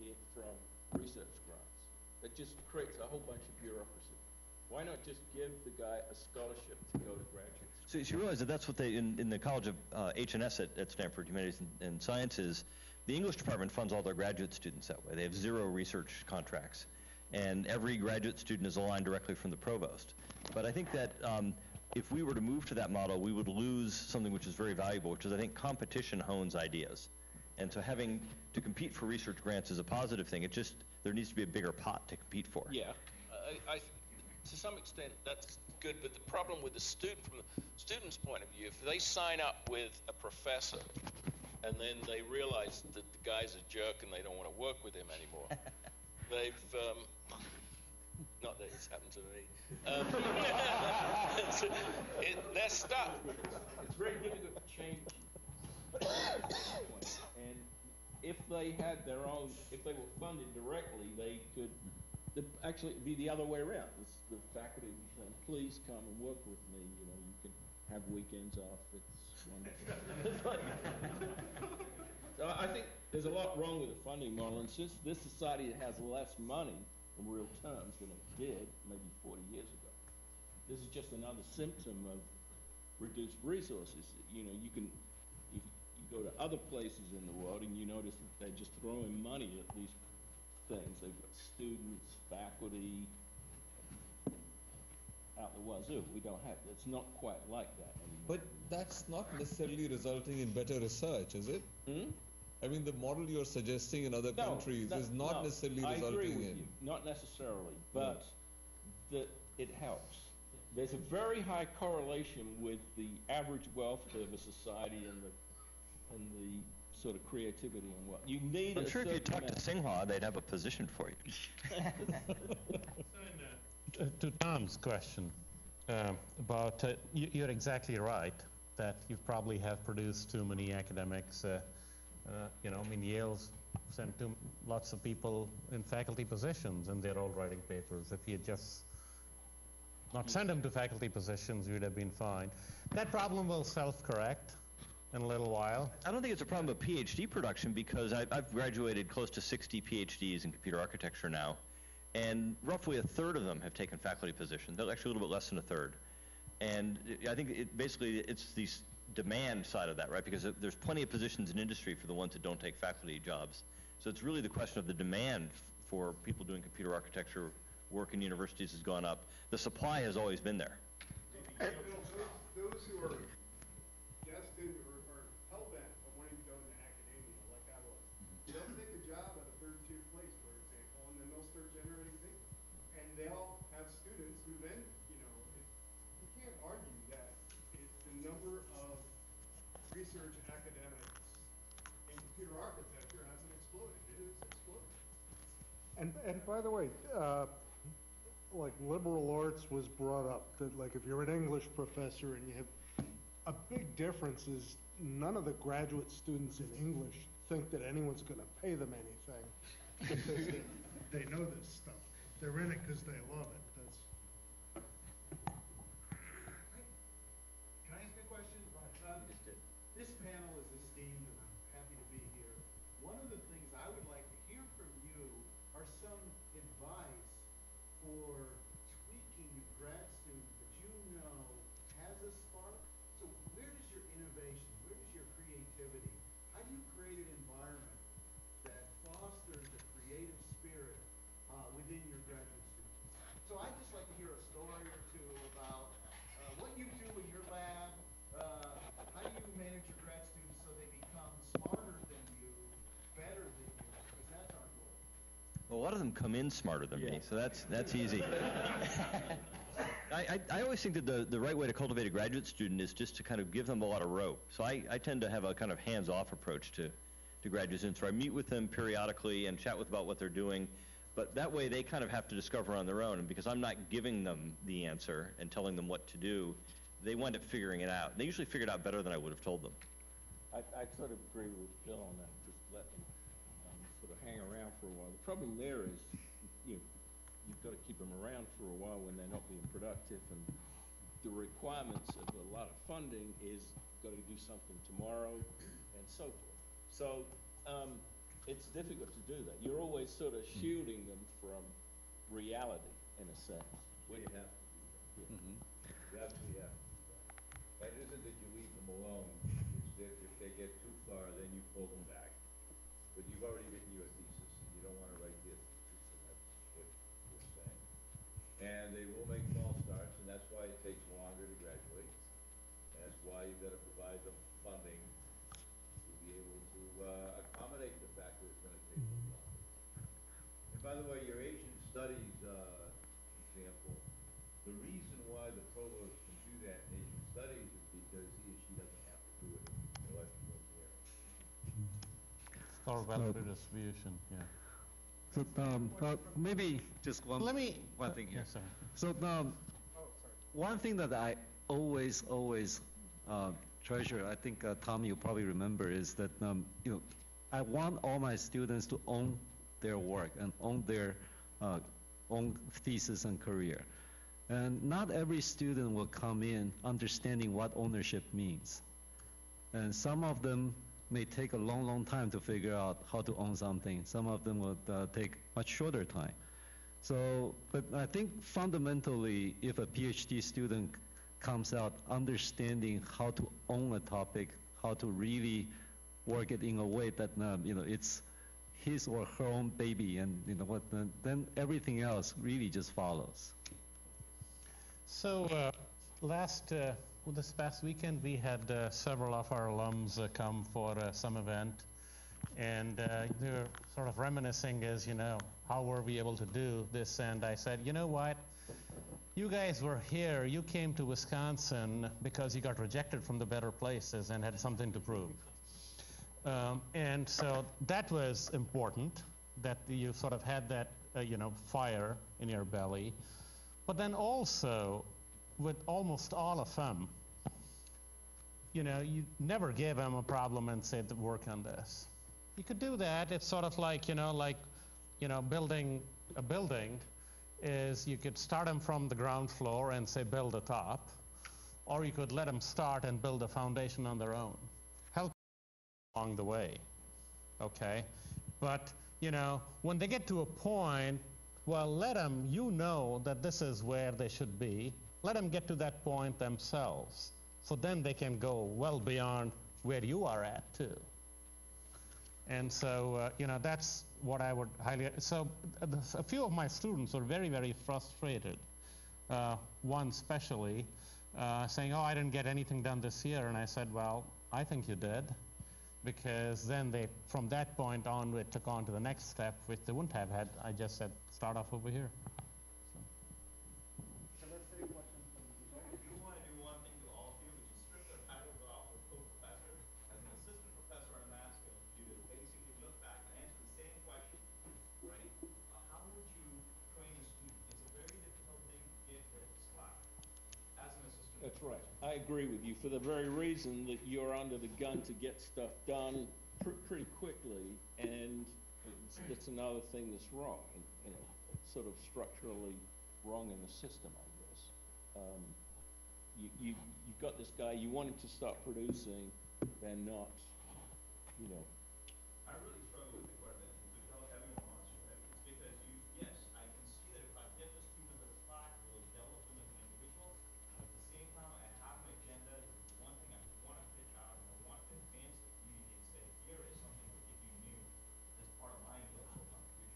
in, from research grants. That just creates a whole bunch of bureaucracy. Why not just give the guy a scholarship to go to graduate school? So, so you realize that that's what they, in, in the College of uh, H and S at, at Stanford, Humanities and, and Sciences, the English department funds all their graduate students that way. They have zero research contracts. and every graduate student is aligned directly from the provost. But I think that um, if we were to move to that model, we would lose something which is very valuable, which is, I think, competition hones ideas. And so having to compete for research grants is a positive thing. It just, there needs to be a bigger pot to compete for. Yeah, uh, I, to some extent that's good, but the problem with the student, from the student's point of view, if they sign up with a professor and then they realize that the guy's a jerk and they don't want to work with him anymore, they've, um, not that it's happened to me, um, it's, it, they're stuck. It's very difficult to change. And if they had their own, if they were funded directly, they could the, actually it'd be the other way around. It's the faculty would be saying, "Please come and work with me. You know, you can have weekends off. It's wonderful." So I think there's a lot wrong with the funding model, and since this society that has less money in real terms than it did maybe forty years ago, this is just another symptom of reduced resources. You know, you can. If you go to other places in the world and you notice that they're just throwing money at these things. They've got students, faculty, out the wazoo. We don't have, it's not quite like that anymore. But that's not necessarily resulting in better research, is it? Hmm? I mean, the model you're suggesting in other no, countries that, is not no, necessarily I resulting agree with in. You. Not necessarily, but yeah. the, it helps. There's a very high correlation with the average wealth of a society and the and the sort of creativity and what you need. I'm sure if you talked to Tsinghua, they'd have a position for you. to, to Tom's question um, about uh, you, you're exactly right that you probably have produced too many academics. Uh, uh, you know, I mean, Yale's sent to lots of people in faculty positions, and they're all writing papers. If you just not send them to faculty positions, you'd have been fine. That problem will self-correct in a little while. I don't think it's a problem of PhD production, because I've, I've graduated close to sixty PhDs in computer architecture now, and roughly a third of them have taken faculty positions. That's actually a little bit less than a third. And I think it basically it's the demand side of that, right? Because there's plenty of positions in industry for the ones that don't take faculty jobs. So it's really the question of the demand for people doing computer architecture work in universities has gone up. The supply has always been there. Bill, those, those who are destined or are hell-bent on wanting to go into academia, like I was, they'll take a job at a third-tier place, for example, and then they'll start generating things. And they'll have students who then, you know, it, you can't argue that it's the number of research academics in computer architecture hasn't exploded. It is exploded. And, and by the way, uh, like liberal arts was brought up, that like if you're an English professor and you have a big difference is none of the graduate students in English think that anyone's going to pay them anything because they, they know this stuff. They're in it because they love it. That's. Can I ask a question? Um, this panel is esteemed and I'm happy to be here. One of the things I would like to hear from you are some advice for tweaking a grad student that you know has a spark. So where does your innovation, where does your creativity, how do you create an environment that fosters the creative spirit uh, within your graduate students? So I'd just like to hear a story or two about uh, what you do in your lab, uh, how do you manage your grad students so they become smarter than you, better than you, because that's our goal. Well, a lot of them come in smarter than yeah. me, so that's that's easy. I, I, I always think that the, the right way to cultivate a graduate student is just to kind of give them a lot of rope. So I, I tend to have a kind of hands-off approach to, to graduate students, where I meet with them periodically and chat with about what they're doing, but that way they kind of have to discover on their own, and because I'm not giving them the answer and telling them what to do, they wind up figuring it out. They usually figure it out better than I would have told them. I, I sort of agree with Phil on that, just let them sort of hang around for a while. The problem there is, you know, you've got to keep them around for a while when they're not being productive, and the requirements of a lot of funding is got to do something tomorrow, and so forth. So um, it's difficult to do that. You're always sort of shielding them from reality, in a sense. Well, you have to do that. Yeah. Mm-hmm. You have to, yeah. But it isn't that you leave them alone. It's that if they get too far, then you pull them back. But you've already written your thesis, and you don't want to write this. and they will make false starts, and that's why it takes longer to graduate. And that's why you've got to provide them funding to be able to uh, accommodate the fact that it's going to take them longer. And by the way, your Asian studies uh, example, the reason why the provost can do that in Asian studies is because he or she doesn't have to do it in electrical engineering. Or welfare distribution, yeah. So um, uh, maybe just one Let me, one thing here. Yes, so um, oh, sorry. One thing that I always, always uh, treasure, I think uh, Tom, you probably remember, is that um, you know, I want all my students to own their work and own their uh, own thesis and career. And not every student will come in understanding what ownership means. And some of them may take a long, long time to figure out how to own something. Some of them would uh, take much shorter time. So, but I think fundamentally, if a PhD student comes out understanding how to own a topic, how to really work it in a way that uh, you know, it's his or her own baby, and you know what, uh, then everything else really just follows. So, uh, last. Uh Well, this past weekend, we had uh, several of our alums uh, come for uh, some event, and uh, they were sort of reminiscing as, you know, how were we able to do this? And I said, you know what? You guys were here. You came to Wisconsin because you got rejected from the better places and had something to prove. Um, and so that was important, that you sort of had that, uh, you know, fire in your belly. But then also, with almost all of them, you know, you never gave them a problem and said, work on this. You could do that. It's sort of like, you know, like, you know, building a building is you could start them from the ground floor and say, build the top, or you could let them start and build a foundation on their own. Help along the way, okay? But, you know, when they get to a point, well, let them, you know that this is where they should be. Let them get to that point themselves, so then they can go well beyond where you are at too. And so, uh, you know, that's what I would highly, so uh, a few of my students were very, very frustrated. Uh, one especially, uh, saying, oh, I didn't get anything done this year. And I said, well, I think you did, because then they, from that point on, it took on to the next step, which they wouldn't have had. I just said, start off over here. I agree with you for the very reason that you're under the gun to get stuff done pr pretty quickly, and it's, it's another thing that's wrong, and, you know, sort of structurally wrong in the system, I guess. Um, you, you, you've got this guy, you want him to start producing, and not, you know. I really struggle with the word that you tell everyone wants, right? It's because you, yes, I can see that if I get the student to the spot, it will develop them as an individual. I have an agenda. One thing I want to pitch out, and I want to advance the community and say, here is something that if you knew as part of my intellectual contribution.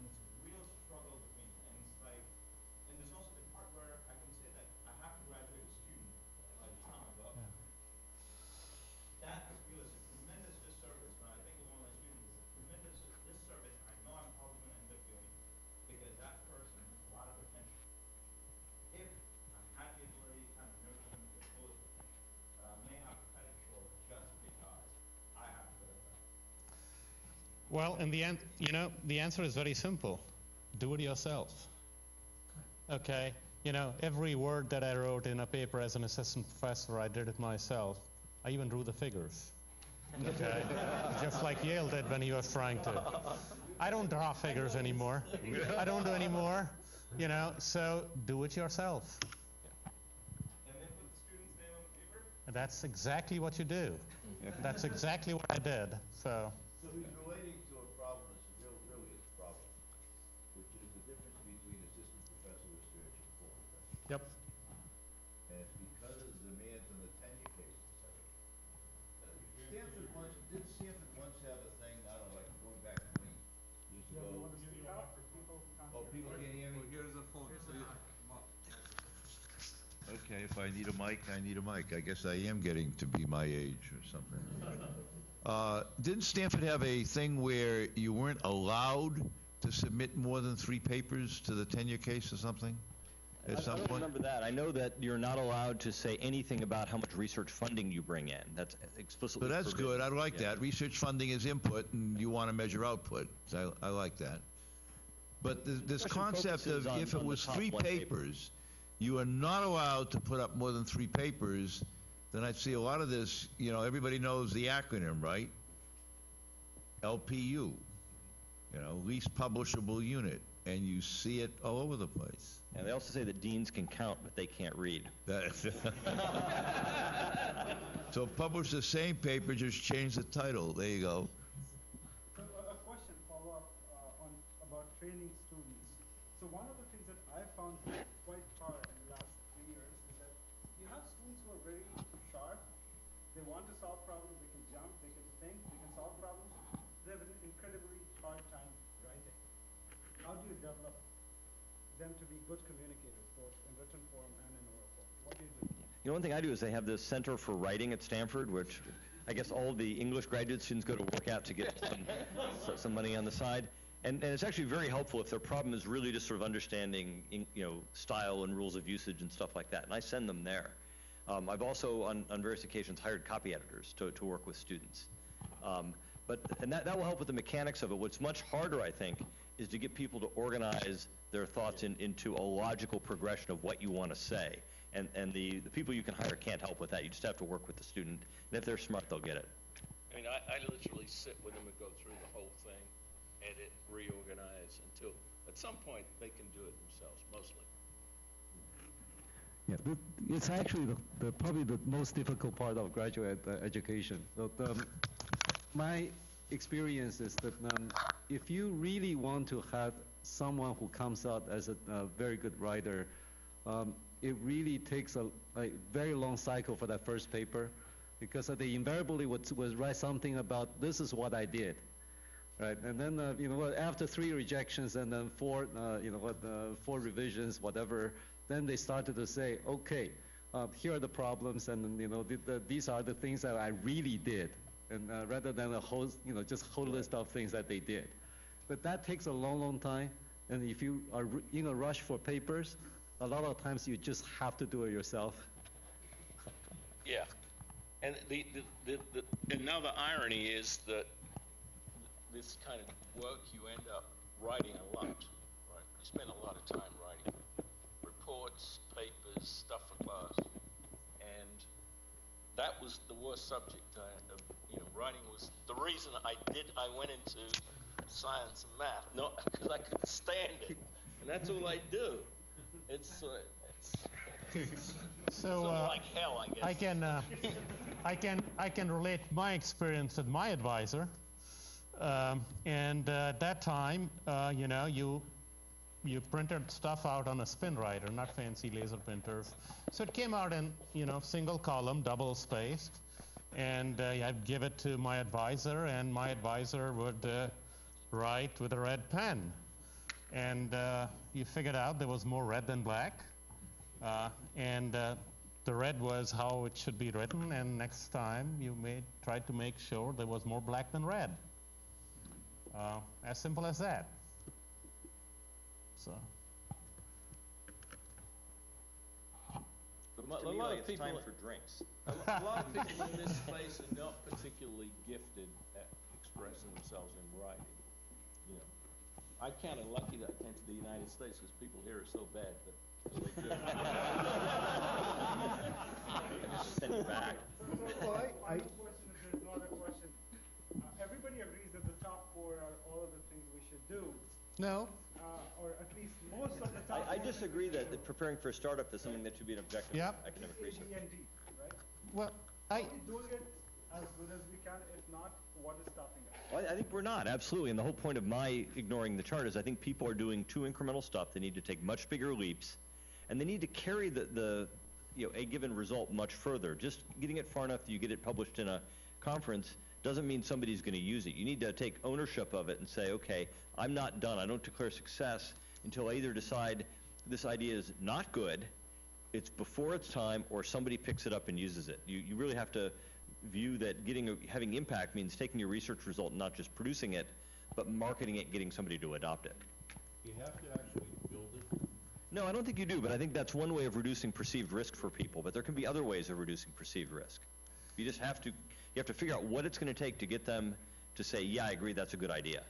And it's a real struggle between, and it's like, and there's also the part where I can say that I have to graduate a student at a time above. Yeah. That I feel is a tremendous disservice, and I think among my students, it's a tremendous disservice. I know I'm probably going to end up doing because that person has a lot of potential. If I had the ability to kind of nurture them to close with me, but I may have to cut it short just because I have to do that. Well, in the end, you know, the answer is very simple. Do it yourself. Okay? You know, every word that I wrote in a paper as an assistant professor, I did it myself. I even drew the figures. Okay? Just like Yale did when he was trying to. I don't draw figures anymore. I don't do anymore. You know, so do it yourself. Yeah. And then put the student's name on the paper? And that's exactly what you do. That's exactly what I did. So, so he's relating to a problem that's real, really is a problem, which is the difference between assistant professor research and full professor. Yep. And it's because of the demands on the tenure case, et cetera. Stanford once, did Stanford once have a thing, I don't know, like going back to me, used to go, oh, people can't hear me. Here's a phone. So you, Okay, if I need a mic, I need a mic. I guess I am getting to be my age or something. Uh, didn't Stanford have a thing where you weren't allowed to submit more than three papers to the tenure case or something? I, I don't remember that. I know that you're not allowed to say anything about how much research funding you bring in. That's explicitly. So that's good. I like yeah. that. Research funding is input, and you want to measure output. So I, I like that. But the, this concept of on, if it was three papers, papers, you are not allowed to put up more than three papers, then I'd see a lot of this, you know, everybody knows the acronym, right? L P U, you know, least publishable unit. And you see it all over the place. And they also say that deans can count, but they can't read. So publish the same paper, just change the title. There you go. So a question follow-up uh, on about training students. So one of the things that I found quite hard in the last three years is that you have students who are very sharp. They want to solve problems. They can jump. They can think. They can solve problems. They have an incredibly hard time writing. How do you develop them to be good communicators, both in written form and in oral form? What do you do? You know, one thing I do is they have this Center for Writing at Stanford, which I guess all the English graduate students go to work out to get some, some money on the side. And, and it's actually very helpful if their problem is really just sort of understanding, you know, style and rules of usage and stuff like that. And I send them there. Um, I've also, on, on various occasions, hired copy editors to, to work with students. Um, But, and that, that will help with the mechanics of it. What's much harder, I think, is to get people to organize their thoughts in, into a logical progression of what you want to say. And, and the, the people you can hire can't help with that. You just have to work with the student. And if they're smart, they'll get it. I mean, I, I literally sit with them and go through the whole thing, edit, reorganize, until at some point they can do it themselves, mostly. Yeah, it's actually the, the, probably the most difficult part of graduate uh, education. So the, my experience is that um, if you really want to have someone who comes out as a, a very good writer, um, it really takes a, a very long cycle for that first paper, because they invariably would, would write something about, this is what I did, right? And then uh, you know, after three rejections and then four, uh, you know, what, uh, four revisions, whatever, then they started to say, okay, uh, here are the problems, and you know, the, the, these are the things that I really did. And uh, rather than a whole, you know, just whole list of things that they did. But that takes a long, long time. And if you are in a rush for papers, a lot of times you just have to do it yourself. Yeah. And the, the, the, the another irony is that this kind of work, you end up writing a lot, right? You spend a lot of time writing reports, papers, stuff for class. And that was the worst subject. I, of, you know, writing was the reason I did. I went into science and math, not because I couldn't stand it, and that's all I do. It's uh, it's, it's so uh, like hell, I guess. I can uh, I can I can relate my experience with my advisor, um, and uh, at that time, uh, you know, you. you printed stuff out on a spin writer, not fancy laser printers. So it came out in, you know, single column, double spaced. And uh, I'd give it to my advisor, and my advisor would uh, write with a red pen. And uh, you figured out there was more red than black. Uh, and uh, the red was how it should be written. And next time you made, tried to make sure there was more black than red. Uh, as simple as that. So. But a lot of people, time for drinks. A lot of people in this space are not particularly gifted at expressing themselves in writing. You know, I kind of lucky that I came to the United States because people here are so bad that they do. Send it back. So I, I have a question. If there's not a question, uh, everybody agrees that the top four are all of the things we should do. No. Uh, or at least most of the time. I, I disagree that, that preparing for a startup is something that should be an objective yep. of academic research. A D and D, right? Well, I. Are we doing it as good as we can? If not, what is stopping us? Well, I think we're not, absolutely. And the whole point of my ignoring the chart is I think people are doing too incremental stuff. They need to take much bigger leaps, and they need to carry the, the you know, a given result much further. Just getting it far enough that you get it published in a conference doesn't mean somebody's going to use it. You need to take ownership of it and say, okay, I'm not done. I don't declare success until I either decide this idea is not good it's before its time or somebody picks it up and uses it. You, you really have to view that getting a, having impact means taking your research result and not just producing it, but marketing it, getting somebody to adopt it. You have to actually build it? No, I don't think you do, but I think that's one way of reducing perceived risk for people, but there can be other ways of reducing perceived risk. You just have to, you have to figure out what it's going to take to get them to say, yeah, I agree, that's a good idea.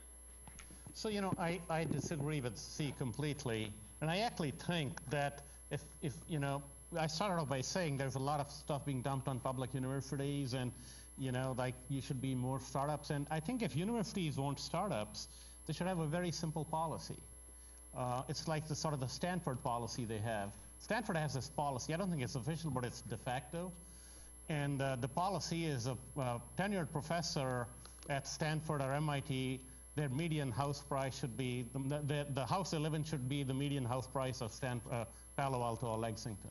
So, you know, I, I disagree with C completely, and I actually think that if, if, you know, I started off by saying there's a lot of stuff being dumped on public universities and, you know, like you should be more startups. And I think if universities want startups, they should have a very simple policy. Uh, it's like the sort of the Stanford policy they have. Stanford has this policy. I don't think it's official, but it's de facto. And uh, the policy is a uh, tenured professor at Stanford or M I T, their median house price should be, the, the, the house they live in should be the median house price of Stanford, uh, Palo Alto or Lexington.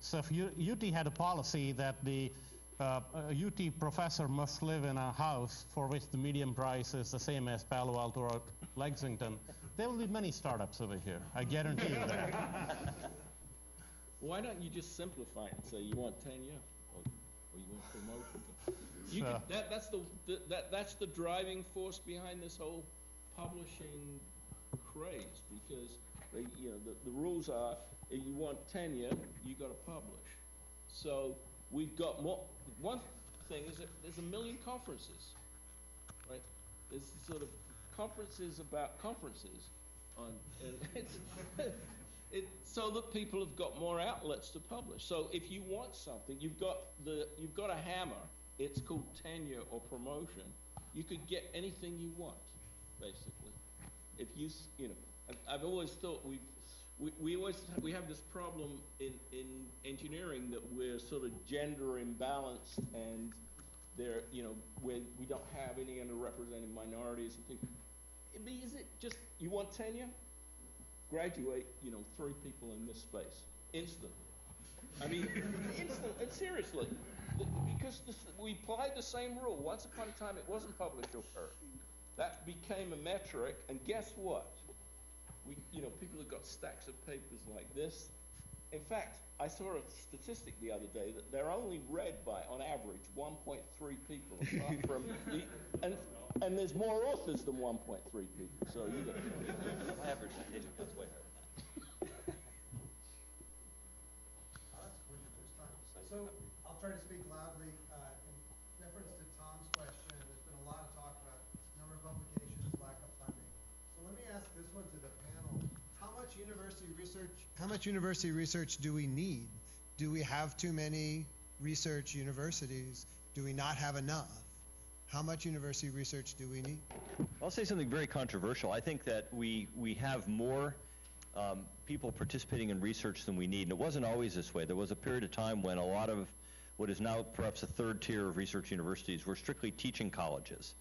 So if U, UT had a policy that the uh, U T professor must live in a house for which the median price is the same as Palo Alto or Lexington, there will be many startups over here. I guarantee you that. Why don't you just simplify it and say you want tenure? Or you want promotion? You so. could, that, that's the, the that that's the driving force behind this whole publishing craze, because they, you know, the, the rules are if you want tenure, you got to publish. So we've got more. One thing is that there's a million conferences, right? There's sort of conferences about conferences on. And it's, It, so that people have got more outlets to publish. So if you want something, you've got the you've got a hammer. It's called tenure or promotion. You could get anything you want, basically. If you you know, I've, I've always thought we've, we we always we have this problem in in engineering that we're sort of gender imbalanced and there you know we we don't have any underrepresented minorities and things. I mean, is it just you want tenure? Graduate, you know, three people in this space instantly. I mean, instantly, seriously, the, because this, we applied the same rule. Once upon a time, it wasn't publish or perish. That became a metric, and guess what? We, you know, people have got stacks of papers like this. In fact, I saw a statistic the other day that they're only read by, on average, one point three people, apart from the, and and there's more authors than one point three people. So you got to average statistic. That's way higher. So I'll try to speak loudly. In reference to Tom's question, there's been a lot of talk about number of publications, lack of funding. So let me ask this one to the panel. How much university research, how much university research do we need? Do we have too many research universities? Do we not have enough? How much university research do we need? I'll say something very controversial. I think that we, we have more um, people participating in research than we need, and it wasn't always this way. There was a period of time when a lot of what is now perhaps a third tier of research universities were strictly teaching colleges.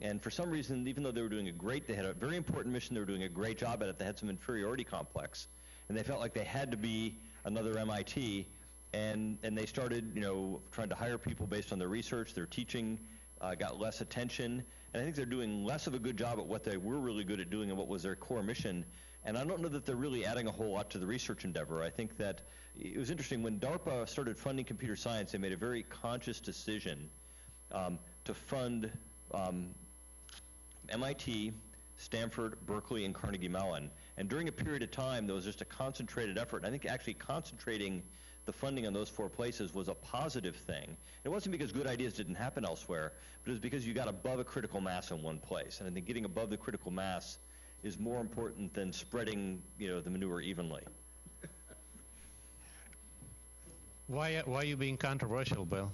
And for some reason, even though they were doing a great, they had a very important mission, they were doing a great job at it, they had some inferiority complex. And they felt like they had to be another M I T, and, and they started, you know, trying to hire people based on their research, their teaching uh, got less attention, and I think they're doing less of a good job at what they were really good at doing and what was their core mission. And I don't know that they're really adding a whole lot to the research endeavor. I think that it was interesting, when DARPA started funding computer science, they made a very conscious decision um, to fund um, M I T, Stanford, Berkeley, and Carnegie Mellon. And during a period of time, there was just a concentrated effort. I think actually concentrating the funding on those four places was a positive thing. It wasn't because good ideas didn't happen elsewhere, but it was because you got above a critical mass in one place. And I think getting above the critical mass is more important than spreading, you know, the manure evenly. Why, why are you being controversial, Bill?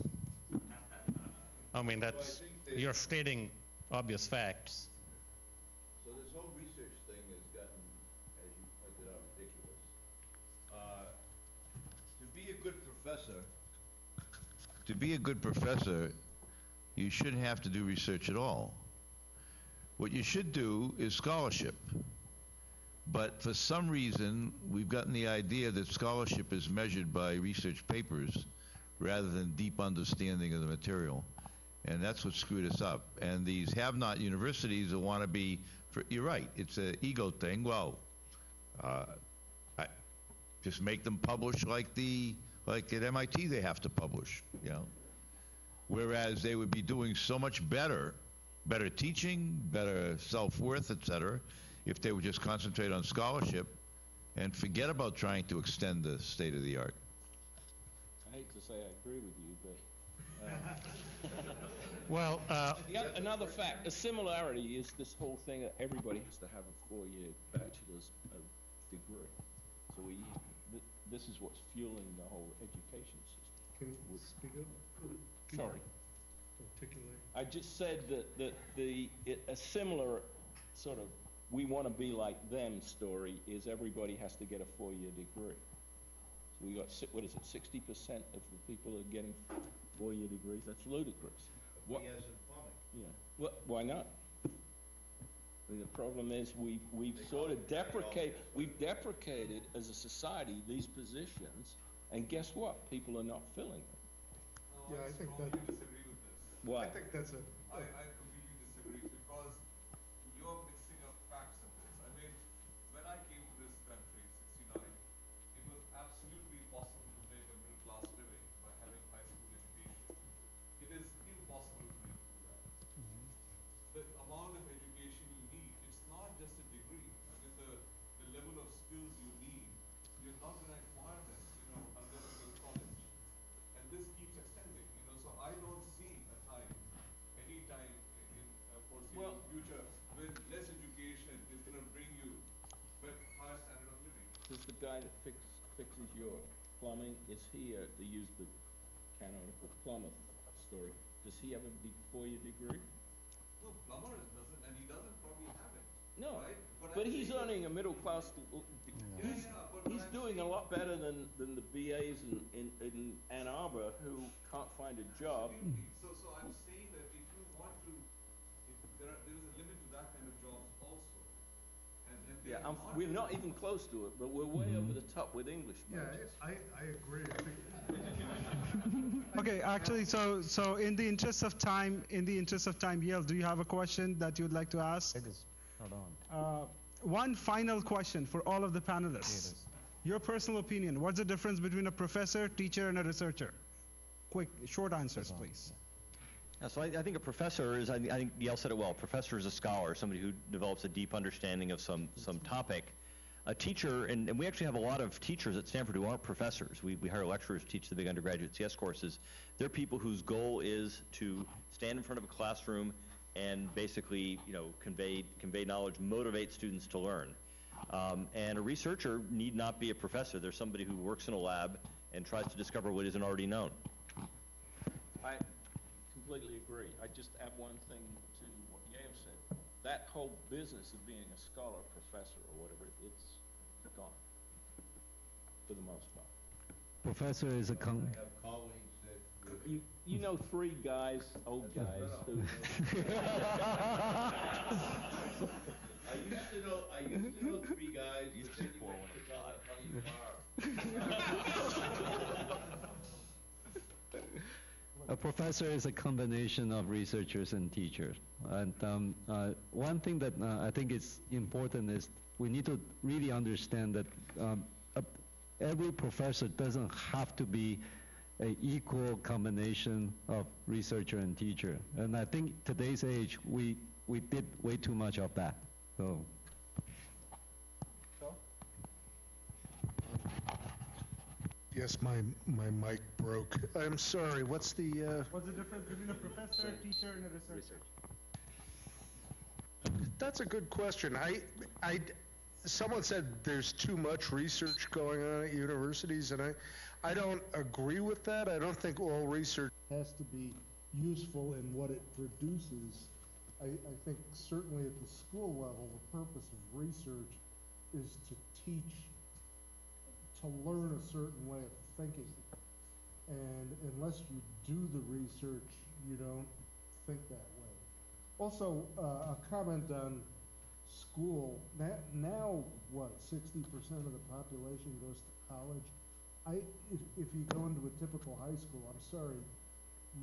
I mean, that's, well, I you're stating obvious facts. Professor, to be a good professor, you shouldn't have to do research at all. What you should do is scholarship. But for some reason, we've gotten the idea that scholarship is measured by research papers rather than deep understanding of the material. And that's what screwed us up. And these have-not universities that want to be, for, you're right, it's an ego thing. Well, uh, I, Just make them publish like the like at M I T they have to publish, you know. Whereas they would be doing so much better, better teaching, better self-worth, et cetera, if they would just concentrate on scholarship and forget about trying to extend the state of the art. I hate to say I agree with you, but... Uh, well, uh, other, another fact, a similarity is this whole thing that everybody has to have a four-year bachelor's degree. So we, th this is what's fueling the whole education system. Can you speak up? Sorry. Articulate. I just said that, that the it, a similar sort of we want to be like them story is everybody has to get a four-year degree. So we got, what is it, sixty percent of the people are getting four-year degrees? That's ludicrous. What, yeah. Well, why not? The problem is we've, we've sort of deprecated, we've deprecated as a society these positions, and guess what? People are not filling them. Yeah, I think that. Why? I think that's it. I, I completely disagree because you're mixing up facts of this. I mean, when I came to this country in sixty-nine, it was absolutely possible to make a middle class living by having high school education. It is impossible to do that. Mm-hmm. The amount of education just a degree. I mean, the, the level of skills you need, you're not going to acquire them, you know, unless you go to college. And this keeps extending, you know, so I don't see a time, any time in the uh, foreseeable well, future when less education is going to bring you but higher standard of living. Does the guy that fix, fixes your plumbing, is he, uh, to use the canonical plumber story, does he have a four-year degree? No, plumber doesn't, and he doesn't probably have it. No, right? but, but he's earning a middle class, yeah, he's, yeah, he's doing a lot better than, than the B As in, in, in Ann Arbor who can't find a job. So, so I'm saying that if you want to, if there, are, there is a limit to that kind of jobs also. And, and yeah, I'm, we're not even close to it, but we're way mm-hmm. over the top with English. Yeah, I, I, I agree. Okay, actually, so, so in the interest of time, in the interest of time, Yale, do you have a question that you would like to ask? It is. Uh, one final question for all of the panelists. Your personal opinion, what's the difference between a professor, teacher, and a researcher? Quick, short answers, please. Yeah, so I, I think a professor is, I, I think Yale said it well, a professor is a scholar, somebody who develops a deep understanding of some, some topic. A teacher, and, and we actually have a lot of teachers at Stanford who aren't professors. We, we hire lecturers to teach the big undergraduate C S courses. They're people whose goal is to stand in front of a classroom and basically, you know, convey, convey knowledge, motivate students to learn. Um, and a researcher need not be a professor. There's somebody who works in a lab and tries to discover what isn't already known. I completely agree. I just add one thing to what Yale said. That whole business of being a scholar, professor, or whatever, it's gone for the most part. Professor is a con- I have colleagues that you You know three guys, old guys. Who I used to know. I used to know three guys. You said you went to God, funny bar. A professor is a combination of researchers and teachers. And um, uh, one thing that uh, I think is important is we need to really understand that um, uh, every professor doesn't have to be an equal combination of researcher and teacher. And I think today's age, we, we did way too much of that. So. Yes, my, my mic broke. I'm sorry, what's the? Uh, what's the difference between a professor, a teacher, and a researcher? That's a good question. I, I, someone said there's too much research going on at universities, and I, I don't agree with that. I don't think all research has to be useful in what it produces. I, I think certainly at the school level, the purpose of research is to teach, to learn a certain way of thinking. And unless you do the research, you don't think that way. Also, uh, a comment on school. That now, what, sixty percent of the population goes to college? I, if, if you go into a typical high school, I'm sorry,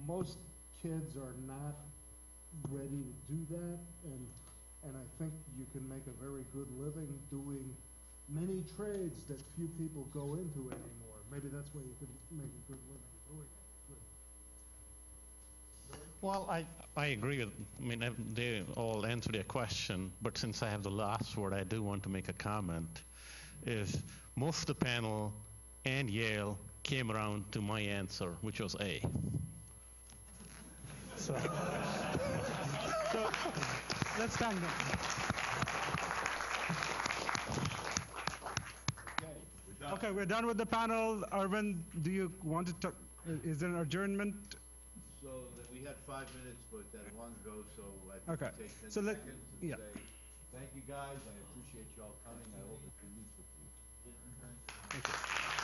most kids are not ready to do that, and and I think you can make a very good living doing many trades that few people go into anymore. Maybe that's why you can make a good living doing it. Well, I, I agree with, I mean, they all answered their question, but since I have the last word, I do want to make a comment, is most of the panel and Yale came around to my answer, which was A. So, so let's stand up. Okay, we're done with the panel. Arvind, do you want to talk? Is there an adjournment? So that we had five minutes, but that one goes, so I think okay. take ten so seconds let, and yeah. say, thank you guys, I appreciate you all coming, I hope it's been useful for you. Thank you.